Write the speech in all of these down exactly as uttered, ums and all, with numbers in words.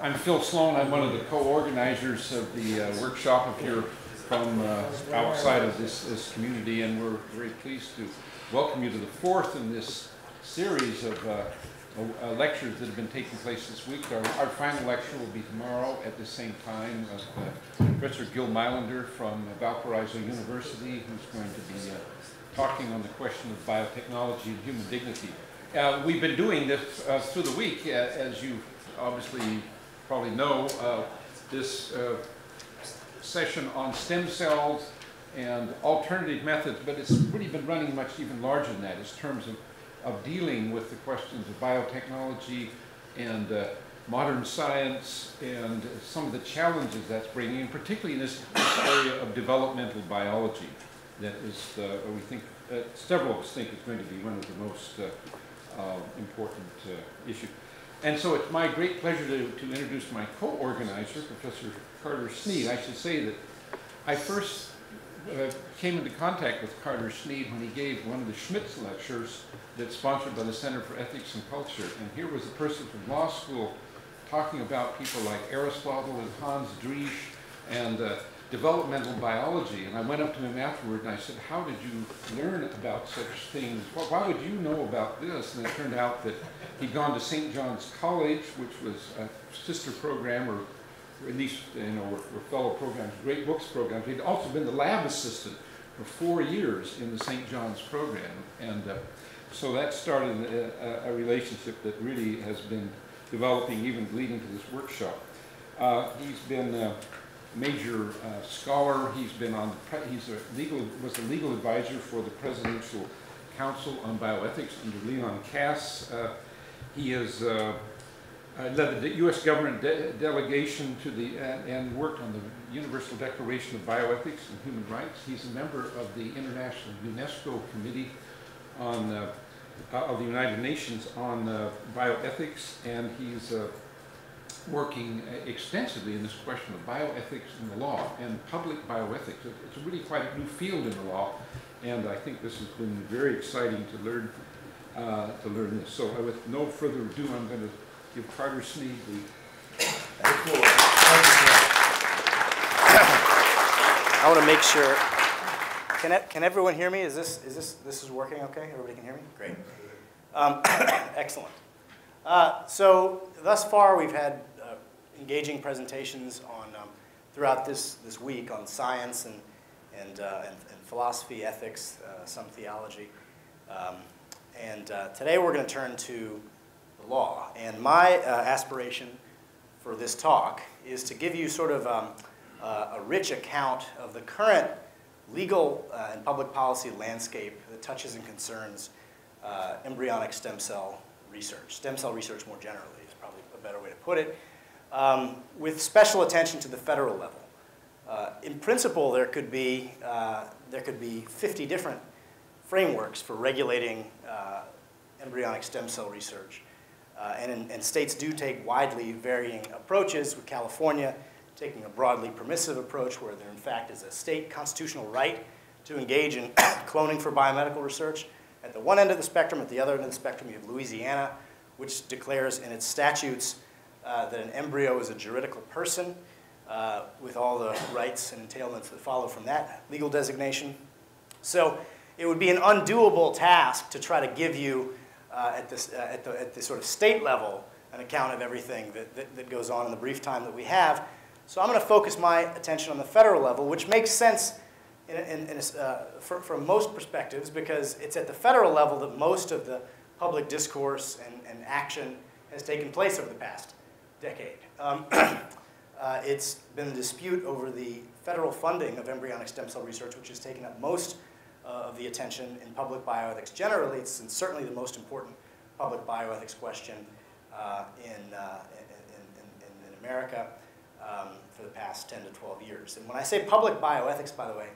I'm Phil Sloan. I'm one of the co-organizers of the uh, workshop. If you're from uh, outside of this, this community, and we're very pleased to welcome you to the fourth in this series of uh, uh, lectures that have been taking place this week. Our, our final lecture will be tomorrow at the same time with uh, Professor Gil Mylander from Valparaiso University, who's going to be uh, talking on the question of biotechnology and human dignity. Uh, we've been doing this uh, through the week, uh, as you obviously probably know, uh, this uh, session on stem cells and alternative methods, but it's really been running much even larger than that in terms of, of dealing with the questions of biotechnology and uh, modern science and some of the challenges that's bringing, and particularly in this area of developmental biology that is, uh, we think, uh, several of us think is going to be one of the most uh, Uh, important uh, issue. And so it's my great pleasure to, to introduce my co-organizer, Professor Carter Snead. I should say that I first uh, came into contact with Carter Snead when he gave one of the Schmitz lectures that's sponsored by the Center for Ethics and Culture. And here was a person from law school talking about people like Aristotle and Hans Driesch and uh, developmental biology. And I went up to him afterward and I said, how did you learn about such things? Well, why would you know about this? And it turned out that he'd gone to Saint John's College, which was a sister program, or at least, you know, were, were fellow programs, great books programs. He'd also been the lab assistant for four years in the Saint John's program. And uh, so that started a, a relationship that really has been developing, even leading to this workshop. Uh, he's been uh, major uh, scholar. He's been on. The pre he's a legal was a legal advisor for the Presidential Council on Bioethics under Leon Cass. Uh, he has uh, led the U S government de delegation to the uh, and worked on the Universal Declaration of Bioethics and Human Rights. He's a member of the International UNESCO Committee on uh, uh, of the United Nations on uh, bioethics, and he's. Uh, working extensively in this question of bioethics in the law and public bioethics. It's really quite a new field in the law, and I think this has been very exciting to learn uh, to learn this. So with no further ado, I'm going to give Carter Snead the floor. I want to make sure, can, I, can everyone hear me? Is this, is this, this is working okay? Everybody can hear me? Great. Um, excellent. Uh, so thus far we've had uh, engaging presentations on um, throughout this, this week on science and, and, uh, and, and philosophy, ethics, uh, some theology. Um, and uh, today we're going to turn to the law. And my uh, aspiration for this talk is to give you sort of um, uh, a rich account of the current legal uh, and public policy landscape that touches and concerns uh, embryonic stem cell research. Stem cell research more generally is probably a better way to put it, um, with special attention to the federal level. Uh, in principle, there could be, uh, there could be fifty different frameworks for regulating uh, embryonic stem cell research. Uh, and, in, and states do take widely varying approaches, with California taking a broadly permissive approach where there in fact is a state constitutional right to engage in cloning for biomedical research. At the one end of the spectrum, at the other end of the spectrum, you have Louisiana, which declares in its statutes uh, that an embryo is a juridical person uh, with all the rights and entailments that follow from that legal designation. So it would be an undoable task to try to give you, uh, at, this, uh, at, the, at the sort of state level, an account of everything that, that, that goes on in the brief time that we have. So I'm going to focus my attention on the federal level, which makes sense In, in, in a, uh, for, from most perspectives, because it's at the federal level that most of the public discourse and, and action has taken place over the past decade. Um, uh, it's been a dispute over the federal funding of embryonic stem cell research, which has taken up most uh, of the attention in public bioethics. Generally, it's certainly the most important public bioethics question uh, in, uh, in, in, in America um, for the past ten to twelve years. And when I say public bioethics, by the way,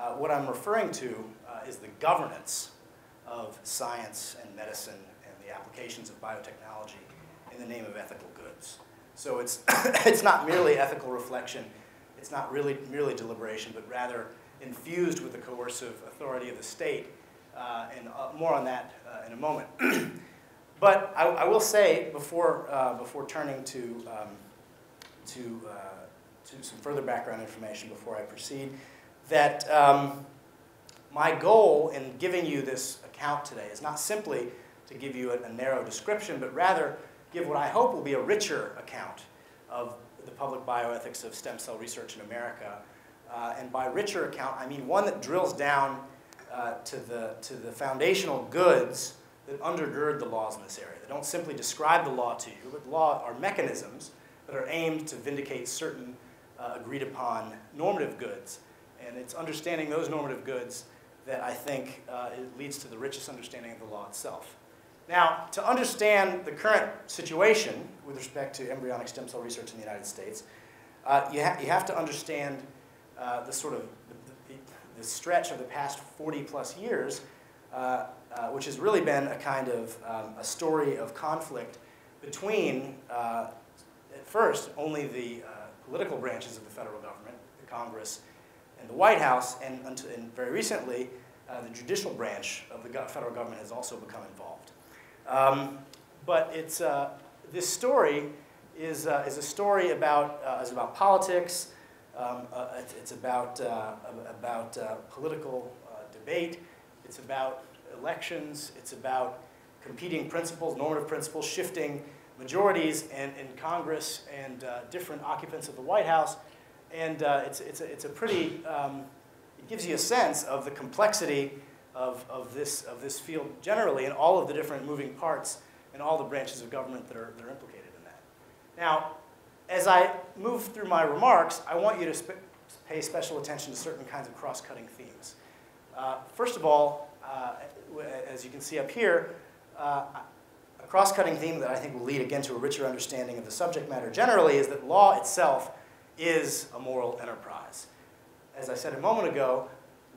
Uh, what I'm referring to uh, is the governance of science and medicine and the applications of biotechnology in the name of ethical goods. So it's, it's not merely ethical reflection, it's not really merely deliberation, but rather infused with the coercive authority of the state, uh, and uh, more on that uh, in a moment. But I, I will say, before, uh, before turning to um, to, uh, to some further background information before I proceed, that um, my goal in giving you this account today is not simply to give you a, a narrow description, but rather give what I hope will be a richer account of the public bioethics of stem cell research in America. Uh, and by richer account, I mean one that drills down uh, to, the, to the foundational goods that undergird the laws in this area. They don't simply describe the law to you, but law are mechanisms that are aimed to vindicate certain uh, agreed upon normative goods. And it's understanding those normative goods that I think uh, it leads to the richest understanding of the law itself. Now, to understand the current situation with respect to embryonic stem cell research in the United States, uh, you, ha you have to understand uh, the sort of the, the stretch of the past forty plus years, uh, uh, which has really been a kind of um, a story of conflict between, uh, at first, only the uh, political branches of the federal government, the Congress, and the White House, and, and very recently, uh, the judicial branch of the federal government has also become involved. Um, but it's, uh, this story is, uh, is a story about, uh, is about politics, um, uh, it's, it's about, uh, about uh, political uh, debate, it's about elections, it's about competing principles, normative principles, shifting majorities in, in Congress and uh, different occupants of the White House. And uh, it's, it's, a, it's a pretty, um, it gives you a sense of the complexity of, of, this, of this field generally and all of the different moving parts and all the branches of government that are, that are implicated in that. Now, as I move through my remarks, I want you to sp pay special attention to certain kinds of cross-cutting themes. Uh, first of all, uh, as you can see up here, uh, a cross-cutting theme that I think will lead again to a richer understanding of the subject matter generally is that law itself is a moral enterprise. As I said a moment ago,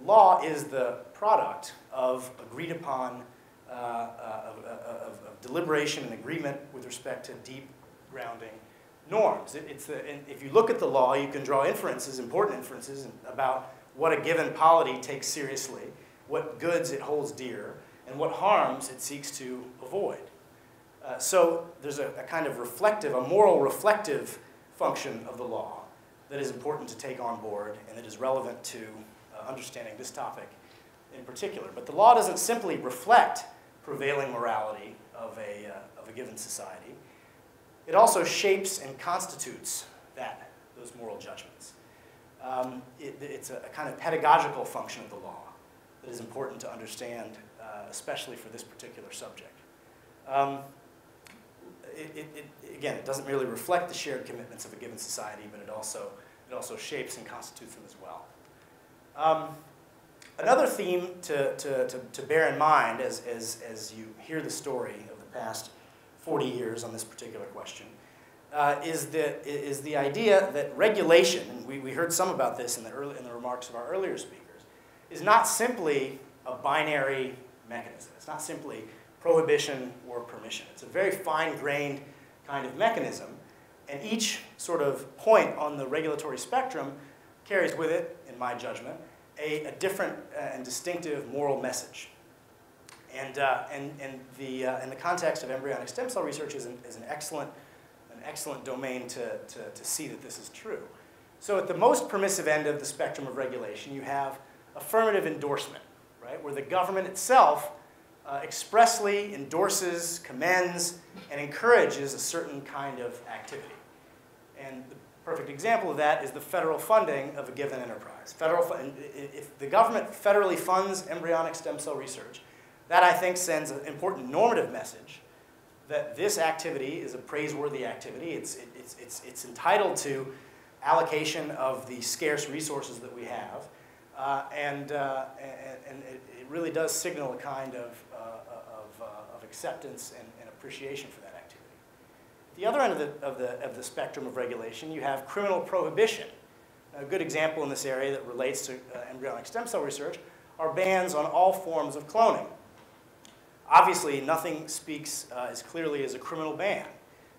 law is the product of agreed upon, uh, of, of, of deliberation and agreement with respect to deep grounding norms. It, it's the, and if you look at the law, you can draw inferences, important inferences, about what a given polity takes seriously, what goods it holds dear, and what harms it seeks to avoid. Uh, so there's a, a kind of reflective, a moral reflective function of the law that is important to take on board and that is relevant to uh, understanding this topic in particular. But the law doesn't simply reflect prevailing morality of a, uh, of a given society. It also shapes and constitutes that, those moral judgments. Um, it, it's a, a kind of pedagogical function of the law that is important to understand, uh, especially for this particular subject. Um, It, it, it, again, it doesn't merely reflect the shared commitments of a given society, but it also, it also shapes and constitutes them as well. Um, another theme to, to, to, to bear in mind as, as, as you hear the story of the past forty years on this particular question uh, is, the, is the idea that regulation, and we, we heard some about this in the, early, in the remarks of our earlier speakers, is not simply a binary mechanism. It's not simply prohibition or permission. It's a very fine-grained kind of mechanism, and each sort of point on the regulatory spectrum carries with it, in my judgment, a, a different and distinctive moral message. And, uh, and, and the, uh, in the context of embryonic stem cell research is an, is an, excellent, an excellent domain to, to, to see that this is true. So at the most permissive end of the spectrum of regulation, you have affirmative endorsement, right, where the government itself Uh, expressly endorses, commends, and encourages a certain kind of activity. And the perfect example of that is the federal funding of a given enterprise. Federal fund, if the government federally funds embryonic stem cell research, that I think sends an important normative message that this activity is a praiseworthy activity. It's, it, it's, it's, it's entitled to allocation of the scarce resources that we have. Uh, and uh, and, and it, it really does signal a kind of, uh, of, uh, of acceptance and, and appreciation for that activity. The other end of the, of the, of the spectrum of regulation, you have criminal prohibition. A good example in this area that relates to uh, embryonic stem cell research are bans on all forms of cloning. Obviously, nothing speaks uh, as clearly as a criminal ban,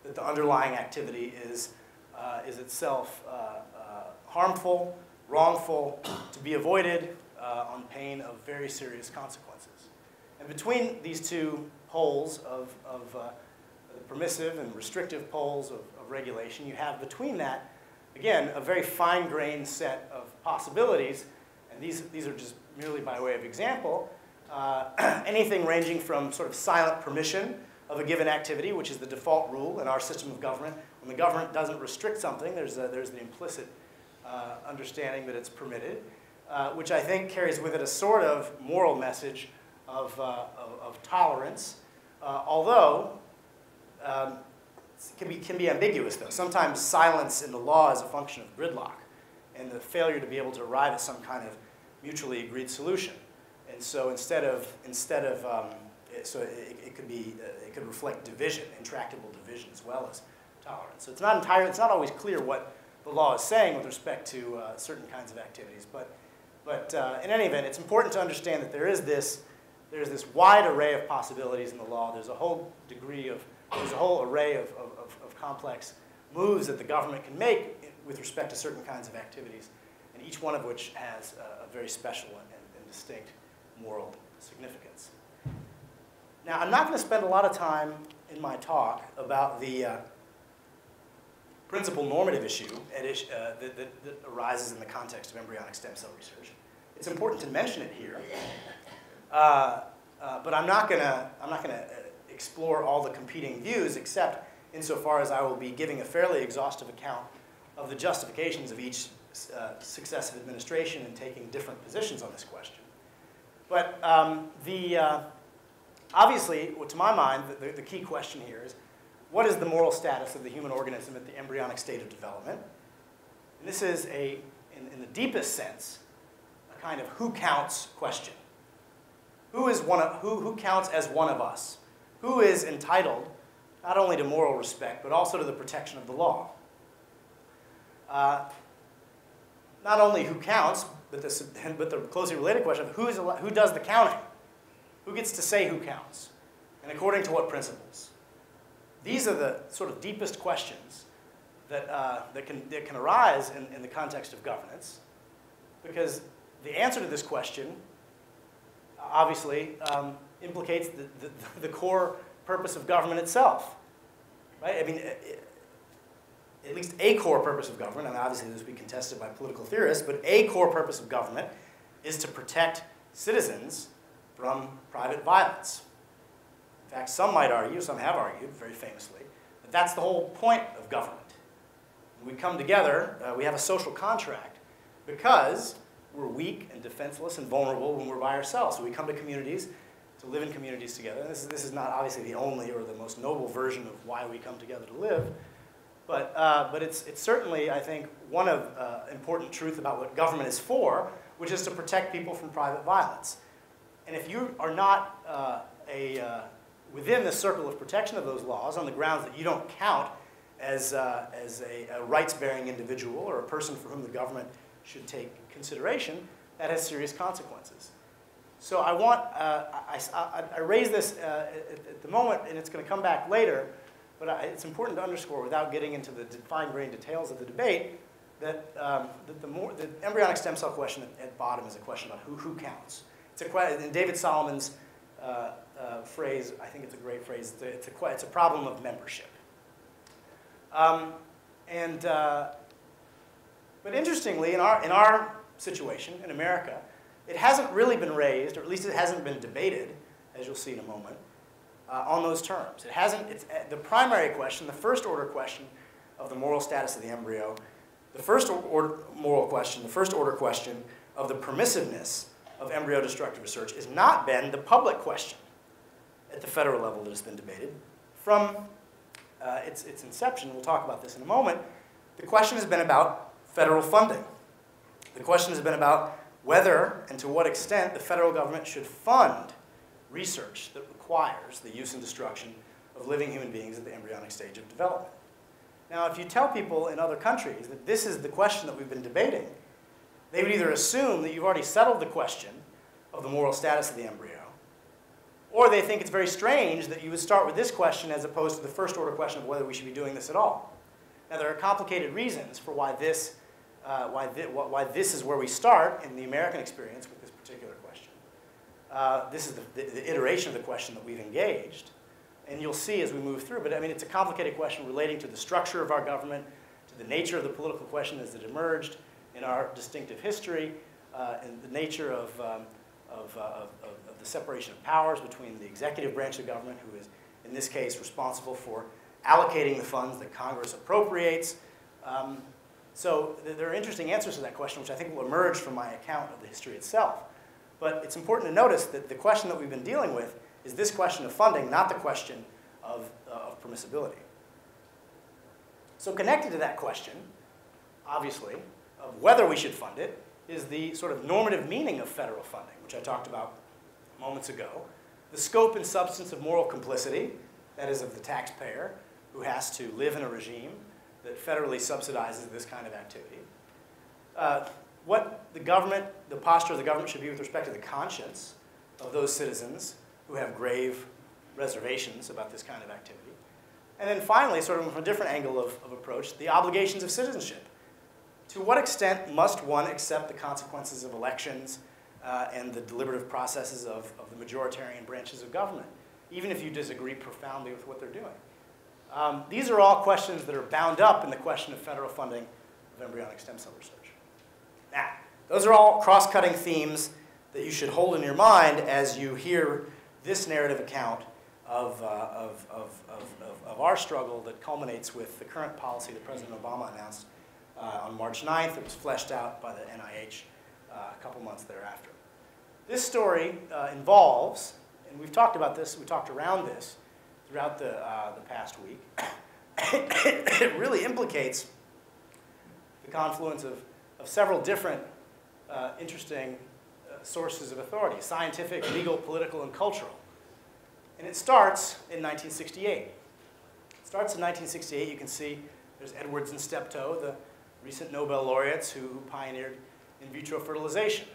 that the underlying activity is, uh, is itself uh, uh, harmful, wrongful, to be avoided uh, on pain of very serious consequences. And between these two poles of, of uh, the permissive and restrictive poles of, of regulation, you have between that, again, a very fine-grained set of possibilities. And these, these are just merely by way of example. Uh, anything ranging from sort of silent permission of a given activity, which is the default rule in our system of government. When the government doesn't restrict something, there's, a, there's the implicit uh, understanding that it's permitted, uh, which I think carries with it a sort of moral message of, uh, of, of tolerance, uh, although um, it can be, can be ambiguous, though. Sometimes silence in the law is a function of gridlock and the failure to be able to arrive at some kind of mutually agreed solution. And so instead of, instead of um, so it, it could be, uh, it could reflect division, intractable division as well as tolerance. So it's not entirely, it's not always clear what the law is saying with respect to uh, certain kinds of activities. But, but uh, in any event, it's important to understand that there is this, there's this wide array of possibilities in the law. There's a whole degree of, there's a whole array of, of, of, of complex moves that the government can make with respect to certain kinds of activities, and each one of which has a, a very special and, and distinct moral significance. Now, I'm not going to spend a lot of time in my talk about the uh, principal normative issue at is, uh, that, that, that arises in the context of embryonic stem cell research. It's important to mention it here, uh, uh, but I'm not going to I'm not going to explore all the competing views, except insofar as I will be giving a fairly exhaustive account of the justifications of each uh, successive administration and taking different positions on this question. But um, the, uh, obviously, well, to my mind, the, the key question here is, what is the moral status of the human organism at the embryonic state of development? And this is, a, in, in the deepest sense, a kind of who counts question. Who, is one of, who, who counts as one of us? Who is entitled not only to moral respect, but also to the protection of the law? Uh, not only who counts, But the, but the closely related question of who, is, who does the counting? Who gets to say who counts? And according to what principles? These are the sort of deepest questions that, uh, that, can, that can arise in, in the context of governance, because the answer to this question obviously um, implicates the, the, the core purpose of government itself. Right? I mean, it, at least a core purpose of government, and obviously this would be contested by political theorists, but a core purpose of government is to protect citizens from private violence. In fact, some might argue, some have argued very famously, that that's the whole point of government. When we come together, uh, we have a social contract because we're weak and defenseless and vulnerable when we're by ourselves. So we come to communities, to live in communities together. And this is, this is not obviously the only or the most noble version of why we come together to live. But, uh, but it's, it's certainly, I think, one of uh, important truth about what government is for, which is to protect people from private violence. And if you are not uh, a, uh, within the circle of protection of those laws on the grounds that you don't count as, uh, as a, a rights-bearing individual or a person for whom the government should take consideration, that has serious consequences. So I want, uh, I, I, I raise this uh, at, at the moment, and it's going to come back later. But it's important to underscore, without getting into the fine-grained details of the debate, that, um, that the, more, the embryonic stem cell question at, at bottom is a question about who, who counts. It's a, in David Solomon's uh, uh, phrase, I think it's a great phrase, it's a, it's a, it's a problem of membership. Um, and, uh, but interestingly, in our, in our situation, in America, it hasn't really been raised, or at least it hasn't been debated, as you'll see in a moment, Uh, on those terms. It hasn't, it's, uh, the primary question, the first order question of the moral status of the embryo, the first order moral question, the first order question of the permissiveness of embryo destructive research has not been the public question at the federal level that has been debated. From uh, its, its inception, we'll talk about this in a moment, the question has been about federal funding. The question has been about whether and to what extent the federal government should fund research that requires the use and destruction of living human beings at the embryonic stage of development. Now, if you tell people in other countries that this is the question that we've been debating, they would either assume that you've already settled the question of the moral status of the embryo, or they think it's very strange that you would start with this question as opposed to the first order question of whether we should be doing this at all. Now, there are complicated reasons for why this, uh, why thi why this is where we start in the American experience with this particular question. Uh, this is the, the, the iteration of the question that we've engaged. And you'll see as we move through, but I mean, it's a complicated question relating to the structure of our government, to the nature of the political question as it emerged in our distinctive history, uh, and the nature of, um, of, uh, of, of the separation of powers between the executive branch of government, who is, in this case, responsible for allocating the funds that Congress appropriates. Um, so th there are interesting answers to that question, which I think will emerge from my account of the history itself. But it's important to notice that the question that we've been dealing with is this question of funding, not the question of, uh, of permissibility. So connected to that question, obviously, of whether we should fund it, is the sort of normative meaning of federal funding, which I talked about moments ago, the scope and substance of moral complicity, that is of the taxpayer who has to live in a regime that federally subsidizes this kind of activity, uh, what the government, the posture of the government should be with respect to the conscience of those citizens who have grave reservations about this kind of activity. And then finally, sort of from a different angle of, of approach, the obligations of citizenship. To what extent must one accept the consequences of elections uh, and the deliberative processes of, of the majoritarian branches of government, even if you disagree profoundly with what they're doing? Um, these are all questions that are bound up in the question of federal funding of embryonic stem cell research. Now, those are all cross-cutting themes that you should hold in your mind as you hear this narrative account of, uh, of, of, of, of our struggle that culminates with the current policy that President Obama announced uh, on March ninth. It was fleshed out by the N I H uh, a couple months thereafter. This story uh, involves, and we've talked about this, we talked around this throughout the, uh, the past week, it really implicates the confluence of, of several different uh, interesting sources of authority, scientific, legal, political, and cultural. And it starts in nineteen sixty-eight. It starts in nineteen sixty-eight. You can see there's Edwards and Steptoe, the recent Nobel laureates who pioneered in vitro fertilization.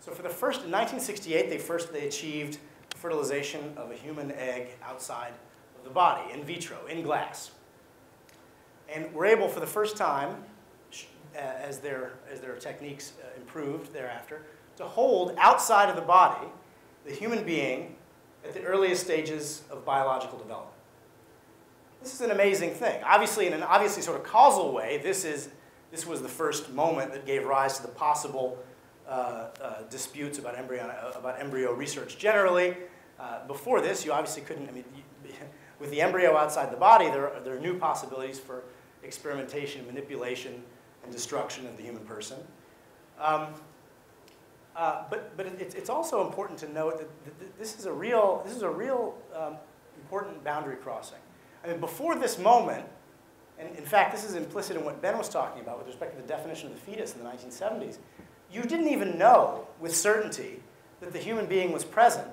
So for the first, in nineteen sixty-eight, they first they achieved fertilization of a human egg outside of the body, in vitro, in glass. And were able for the first time, as their, as their techniques improved thereafter, to hold outside of the body the human being at the earliest stages of biological development. This is an amazing thing. Obviously, in an obviously sort of causal way, this, is, this was the first moment that gave rise to the possible uh, uh, disputes about embryo, about embryo research generally. Uh, before this, you obviously couldn't, I mean, you, with the embryo outside the body, there are, there are new possibilities for experimentation, manipulation, and destruction of the human person. Um, Uh, but but it, it's also important to note that th th this is a real, this is a real um, important boundary crossing. I mean, before this moment, and in fact, this is implicit in what Ben was talking about with respect to the definition of the fetus in the nineteen seventies, you didn't even know with certainty that the human being was present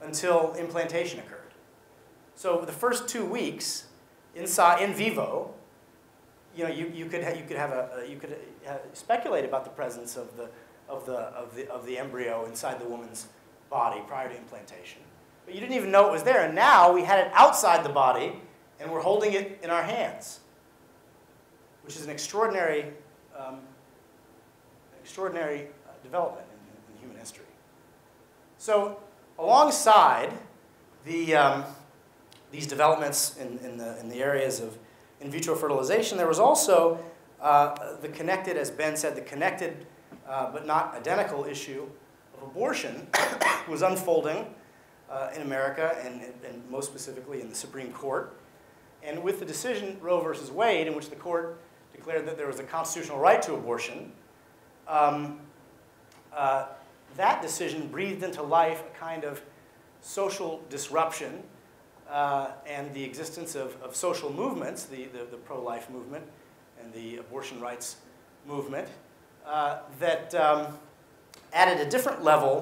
until implantation occurred. So the first two weeks, inside, in vivo, you know, you, you could, ha you could, have a, you could ha speculate about the presence of the Of the, of, the, of the embryo inside the woman's body prior to implantation. But you didn't even know it was there, and now we had it outside the body and we're holding it in our hands, which is an extraordinary, um, extraordinary uh, development in, in human history. So alongside the, um, these developments in, in, the, in the areas of in vitro fertilization, there was also uh, the connected, as Ben said, the connected Uh, but not identical issue of abortion was unfolding uh, in America, and, and most specifically in the Supreme Court. And with the decision Roe versus Wade, in which the court declared that there was a constitutional right to abortion, um, uh, that decision breathed into life a kind of social disruption uh, and the existence of, of social movements, the, the, the pro-life movement and the abortion rights movement, Uh, that um, added a different level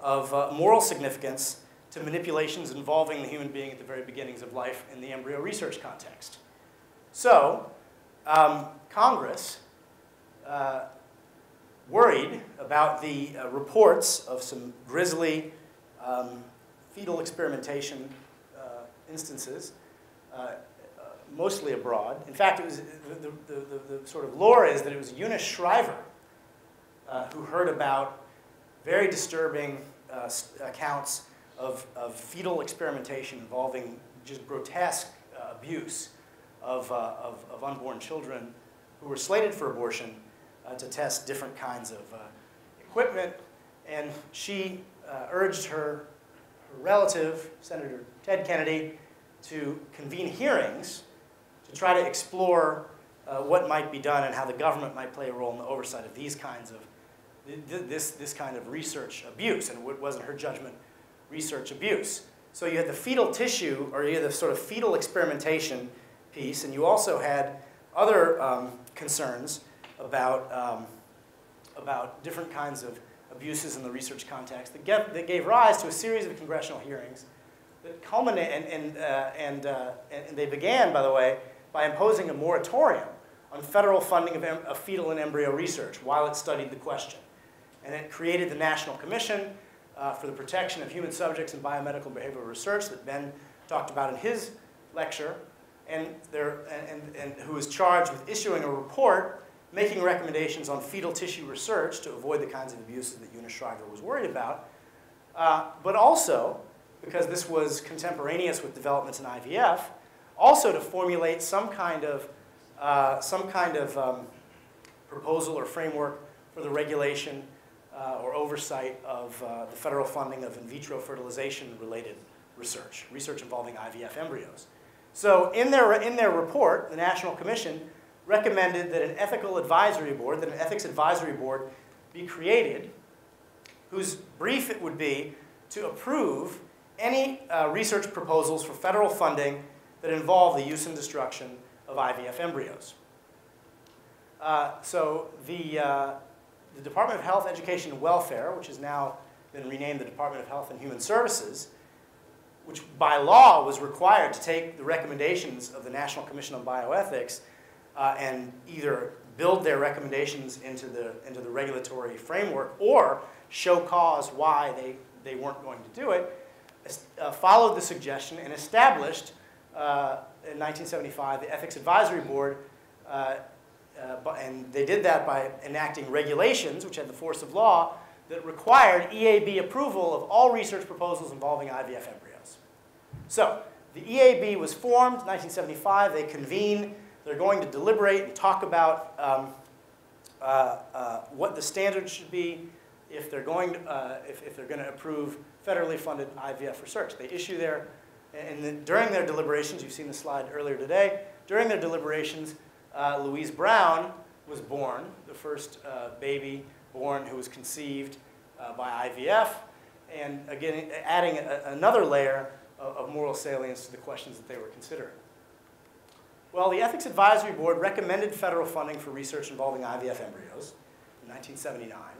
of uh, moral significance to manipulations involving the human being at the very beginnings of life in the embryo research context. So um, Congress, uh, worried about the uh, reports of some grisly um, fetal experimentation uh, instances, uh, uh, mostly abroad. In fact, it was the, the, the, the sort of lore is that it was Eunice Shriver Uh, who heard about very disturbing uh, accounts of, of fetal experimentation involving just grotesque uh, abuse of, uh, of, of unborn children who were slated for abortion uh, to test different kinds of uh, equipment. And she uh, urged her, her relative, Senator Ted Kennedy, to convene hearings to try to explore uh, what might be done and how the government might play a role in the oversight of these kinds of, th this, this kind of research abuse. And it wasn't her judgment, research abuse. So you had the fetal tissue, or you had the sort of fetal experimentation piece, and you also had other um, concerns about, um, about different kinds of abuses in the research context that, get, that gave rise to a series of congressional hearings that culminated, and, and, uh, and, uh, and they began, by the way, by imposing a moratorium on federal funding of, em of fetal and embryo research while it studied the question. And it created the National Commission uh, for the Protection of Human Subjects in Biomedical and Behavioral Research that Ben talked about in his lecture, and, there, and, and, and who was charged with issuing a report making recommendations on fetal tissue research to avoid the kinds of abuses that Eunice Shriver was worried about, uh, but also, because this was contemporaneous with developments in I V F, also to formulate some kind of, uh, some kind of um, proposal or framework for the regulation uh, or oversight of uh, the federal funding of in vitro fertilization-related research, research involving I V F embryos. So in their, in their report, the National Commission recommended that an ethical advisory board, that an ethics advisory board be created, whose brief it would be to approve any uh, research proposals for federal funding that involve the use and destruction of I V F embryos. Uh, so the, uh, the Department of Health, Education, and Welfare, which has now been renamed the Department of Health and Human Services, which by law was required to take the recommendations of the National Commission on Bioethics Uh, and either build their recommendations into the, into the regulatory framework or show cause why they, they weren't going to do it, uh, followed the suggestion and established uh, in nineteen seventy-five the Ethics Advisory Board. Uh, uh, and they did that by enacting regulations, which had the force of law, that required E A B approval of all research proposals involving I V F embryos. So the E A B was formed in nineteen seventy-five. They convened. They're going to deliberate and talk about um, uh, uh, what the standards should be if they're going to, uh, if, if they're going to approve federally funded I V F research. They issue their, and then during their deliberations, you've seen the slide earlier today, during their deliberations, uh, Louise Brown was born, the first uh, baby born who was conceived uh, by I V F, and again, adding a, another layer of, of moral salience to the questions that they were considering. Well, the Ethics Advisory Board recommended federal funding for research involving I V F embryos in nineteen seventy-nine,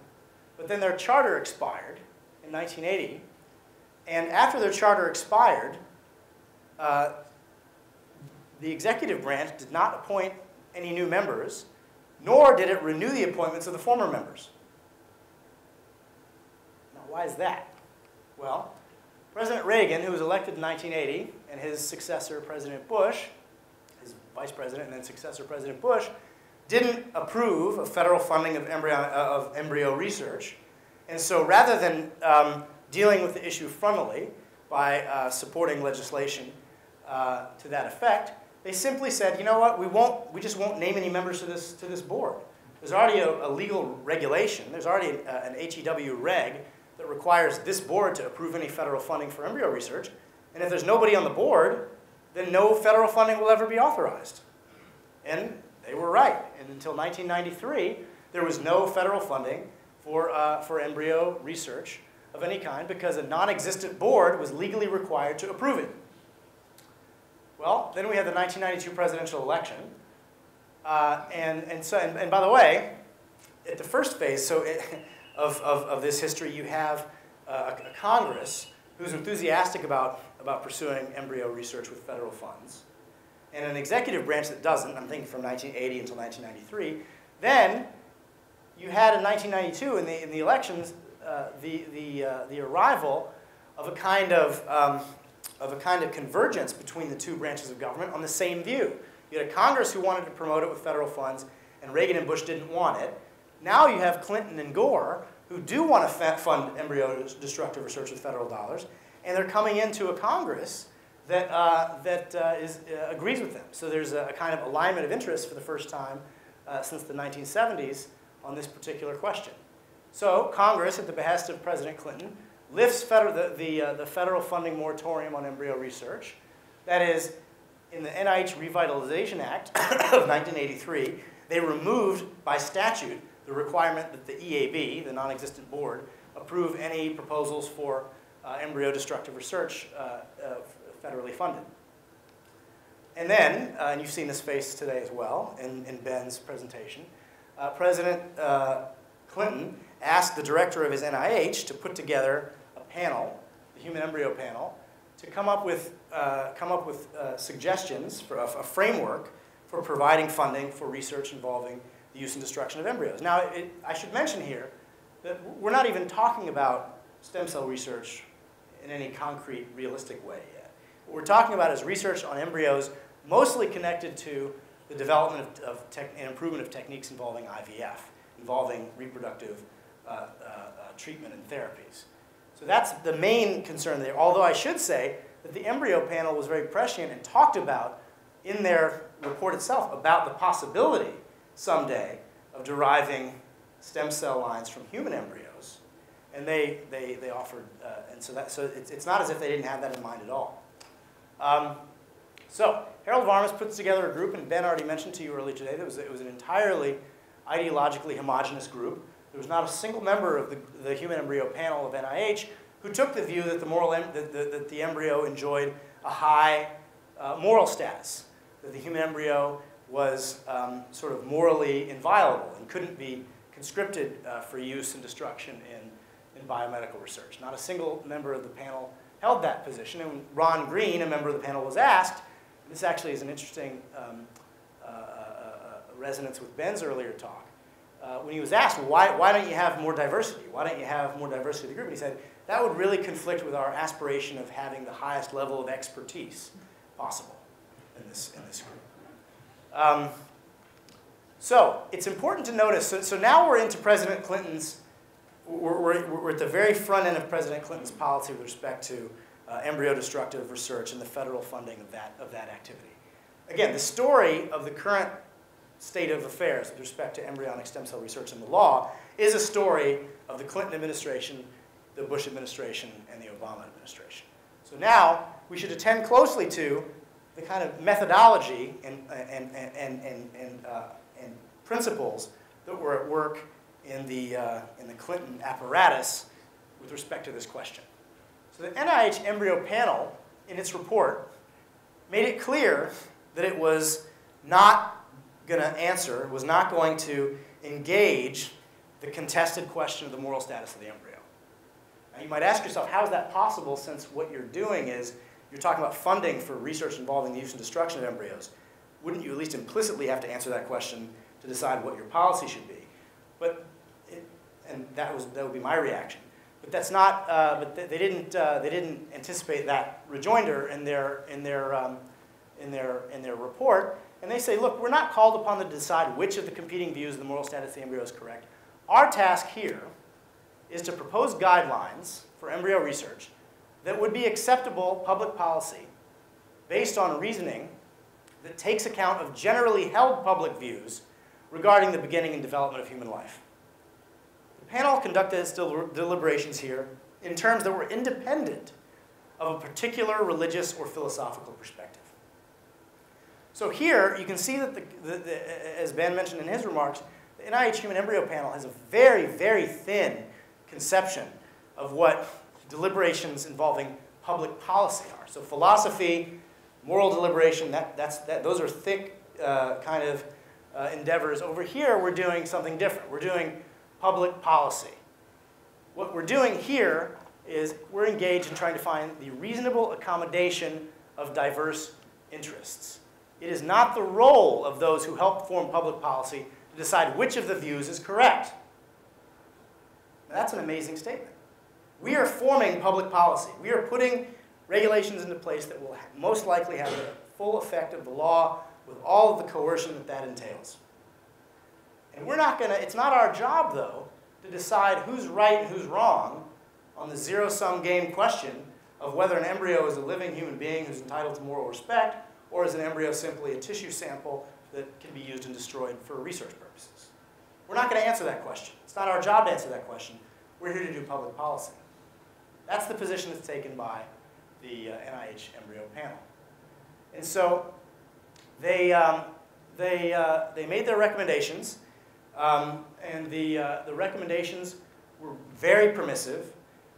but then their charter expired in nineteen eighty, and after their charter expired, uh, the executive branch did not appoint any new members, nor did it renew the appointments of the former members. Now, why is that? Well, President Reagan, who was elected in nineteen eighty, and his successor, President Bush, Vice President and then successor President Bush, didn't approve of federal funding of embryo, of embryo research. And so rather than um, dealing with the issue frontally by uh, supporting legislation uh, to that effect, they simply said, you know what, we, won't, we just won't name any members to this, to this board. There's already a, a legal regulation. There's already a, an H E W reg that requires this board to approve any federal funding for embryo research. And if there's nobody on the board, then no federal funding will ever be authorized. And they were right. And until nineteen ninety-three, there was no federal funding for, uh, for embryo research of any kind because a non-existent board was legally required to approve it. Well, then we had the nineteen ninety-two presidential election. Uh, and, and, so, and, and by the way, at the first phase so it, of, of, of this history, you have uh, a, a Congress who's enthusiastic about about pursuing embryo research with federal funds, and an executive branch that doesn't, I'm thinking from nineteen eighty until nineteen ninety-three, then you had in nineteen ninety-two, in the, in the elections, uh, the, the, uh, the arrival of a, kind of, um, of a kind of convergence between the two branches of government on the same view. You had a Congress who wanted to promote it with federal funds, and Reagan and Bush didn't want it. Now you have Clinton and Gore, who do want to fund embryo destructive research with federal dollars, and they're coming into a Congress that, uh, that uh, is, uh, agrees with them. So there's a, a kind of alignment of interest for the first time uh, since the nineteen seventies on this particular question. So Congress, at the behest of President Clinton, lifts federal, the, the, uh, the federal funding moratorium on embryo research. That is, in the N I H Revitalization Act of nineteen eighty-three, they removed by statute the requirement that the E A B, the non-existent board, approve any proposals for uh, embryo destructive research uh, uh, federally funded. And then, uh, and you've seen this face today as well in, in Ben's presentation, uh, President uh, Clinton asked the director of his N I H to put together a panel, the human embryo panel, to come up with, uh, come up with uh, suggestions for a, a framework for providing funding for research involving the use and destruction of embryos. Now, it, I should mention here that we're not even talking about stem cell research in any concrete, realistic way yet. What we're talking about is research on embryos mostly connected to the development of, of tech, and improvement of techniques involving I V F, involving reproductive uh, uh, uh, treatment and therapies. So that's the main concern there, although I should say that the embryo panel was very prescient and talked about in their report itself about the possibility someday of deriving stem cell lines from human embryos. And they, they, they offered, uh, and so, that, so it's, it's not as if they didn't have that in mind at all. Um, so Harold Varmus puts together a group, and Ben already mentioned to you earlier today, that it was, it was an entirely ideologically homogenous group. There was not a single member of the, the human embryo panel of N I H who took the view that the, moral em that, the that the embryo enjoyed a high uh, moral status, that the human embryo was um, sort of morally inviolable and couldn't be conscripted uh, for use and destruction in, in biomedical research. Not a single member of the panel held that position. And Ron Green, a member of the panel, was asked, and this actually is an interesting um, uh, uh, resonance with Ben's earlier talk, Uh, when he was asked, well, why, why don't you have more diversity? Why don't you have more diversity of the group? And he said, that would really conflict with our aspiration of having the highest level of expertise possible in this, in this group. Um, so it's important to notice, so, so now we're into President Clinton's, we're, we're, we're at the very front end of President Clinton's policy with respect to uh, embryo destructive research and the federal funding of that, of that activity. Again, the story of the current state of affairs with respect to embryonic stem cell research in the law is a story of the Clinton administration, the Bush administration, and the Obama administration. So now we should attend closely to the kind of methodology and, and, and, and, and, and, uh, and principles that were at work in the, uh, in the Clinton apparatus with respect to this question. So the N I H embryo panel, in its report, made it clear that it was not going to answer, was not going to engage the contested question of the moral status of the embryo. Now you might ask yourself, how is that possible since what you're doing is you're talking about funding for research involving the use and destruction of embryos? Wouldn't you at least implicitly have to answer that question to decide what your policy should be? But, it, and that was, that would be my reaction. But that's not, uh, but they, they didn't, uh, they didn't anticipate that rejoinder in their, in their, um, in their, in their report. And they say, look, we're not called upon to decide which of the competing views of the moral status of the embryo is correct. Our task here is to propose guidelines for embryo research that would be acceptable public policy based on reasoning that takes account of generally held public views regarding the beginning and development of human life. The panel conducted its del- deliberations here in terms that were independent of a particular religious or philosophical perspective. So here, you can see that, the, the, the, as Ben mentioned in his remarks, the N I H Human Embryo Panel has a very, very thin conception of what deliberations involving public policy are. So philosophy, moral deliberation, that, that's, that, those are thick uh, kind of uh, endeavors. Over here, we're doing something different. We're doing public policy. What we're doing here is we're engaged in trying to find the reasonable accommodation of diverse interests. It is not the role of those who help form public policy to decide which of the views is correct. Now, that's an amazing statement. We are forming public policy. We are putting regulations into place that will most likely have the full effect of the law with all of the coercion that that entails. And we're not going to, it's not our job, though, to decide who's right and who's wrong on the zero-sum game question of whether an embryo is a living human being who's entitled to moral respect, or is an embryo simply a tissue sample that can be used and destroyed for research purposes? We're not going to answer that question. It's not our job to answer that question. We're here to do public policy. That's the position that's taken by the uh, N I H embryo panel. And so they, um, they, uh, they made their recommendations, um, and the, uh, the recommendations were very permissive.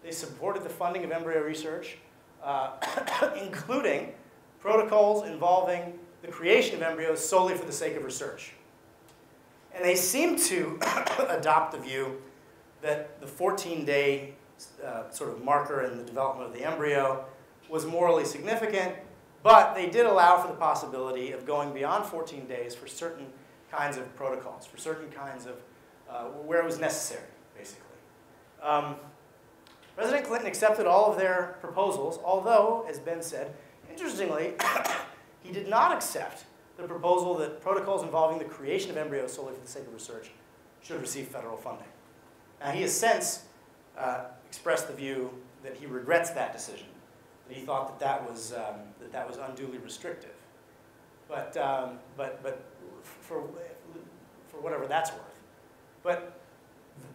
They supported the funding of embryo research, uh, including protocols involving the creation of embryos solely for the sake of research. And they seem to adopt the view that the fourteen day uh, sort of marker in the development of the embryo was morally significant, but they did allow for the possibility of going beyond fourteen days for certain kinds of protocols, for certain kinds of, uh, where it was necessary, basically. Um, President Clinton accepted all of their proposals, although, as Ben said, interestingly, he did not accept the proposal that protocols involving the creation of embryos solely for the sake of research should receive federal funding. Now, he has since uh, expressed the view that he regrets that decision, that he thought that that was, um, that that was unduly restrictive. But, um, but, but for, for whatever that's worth. But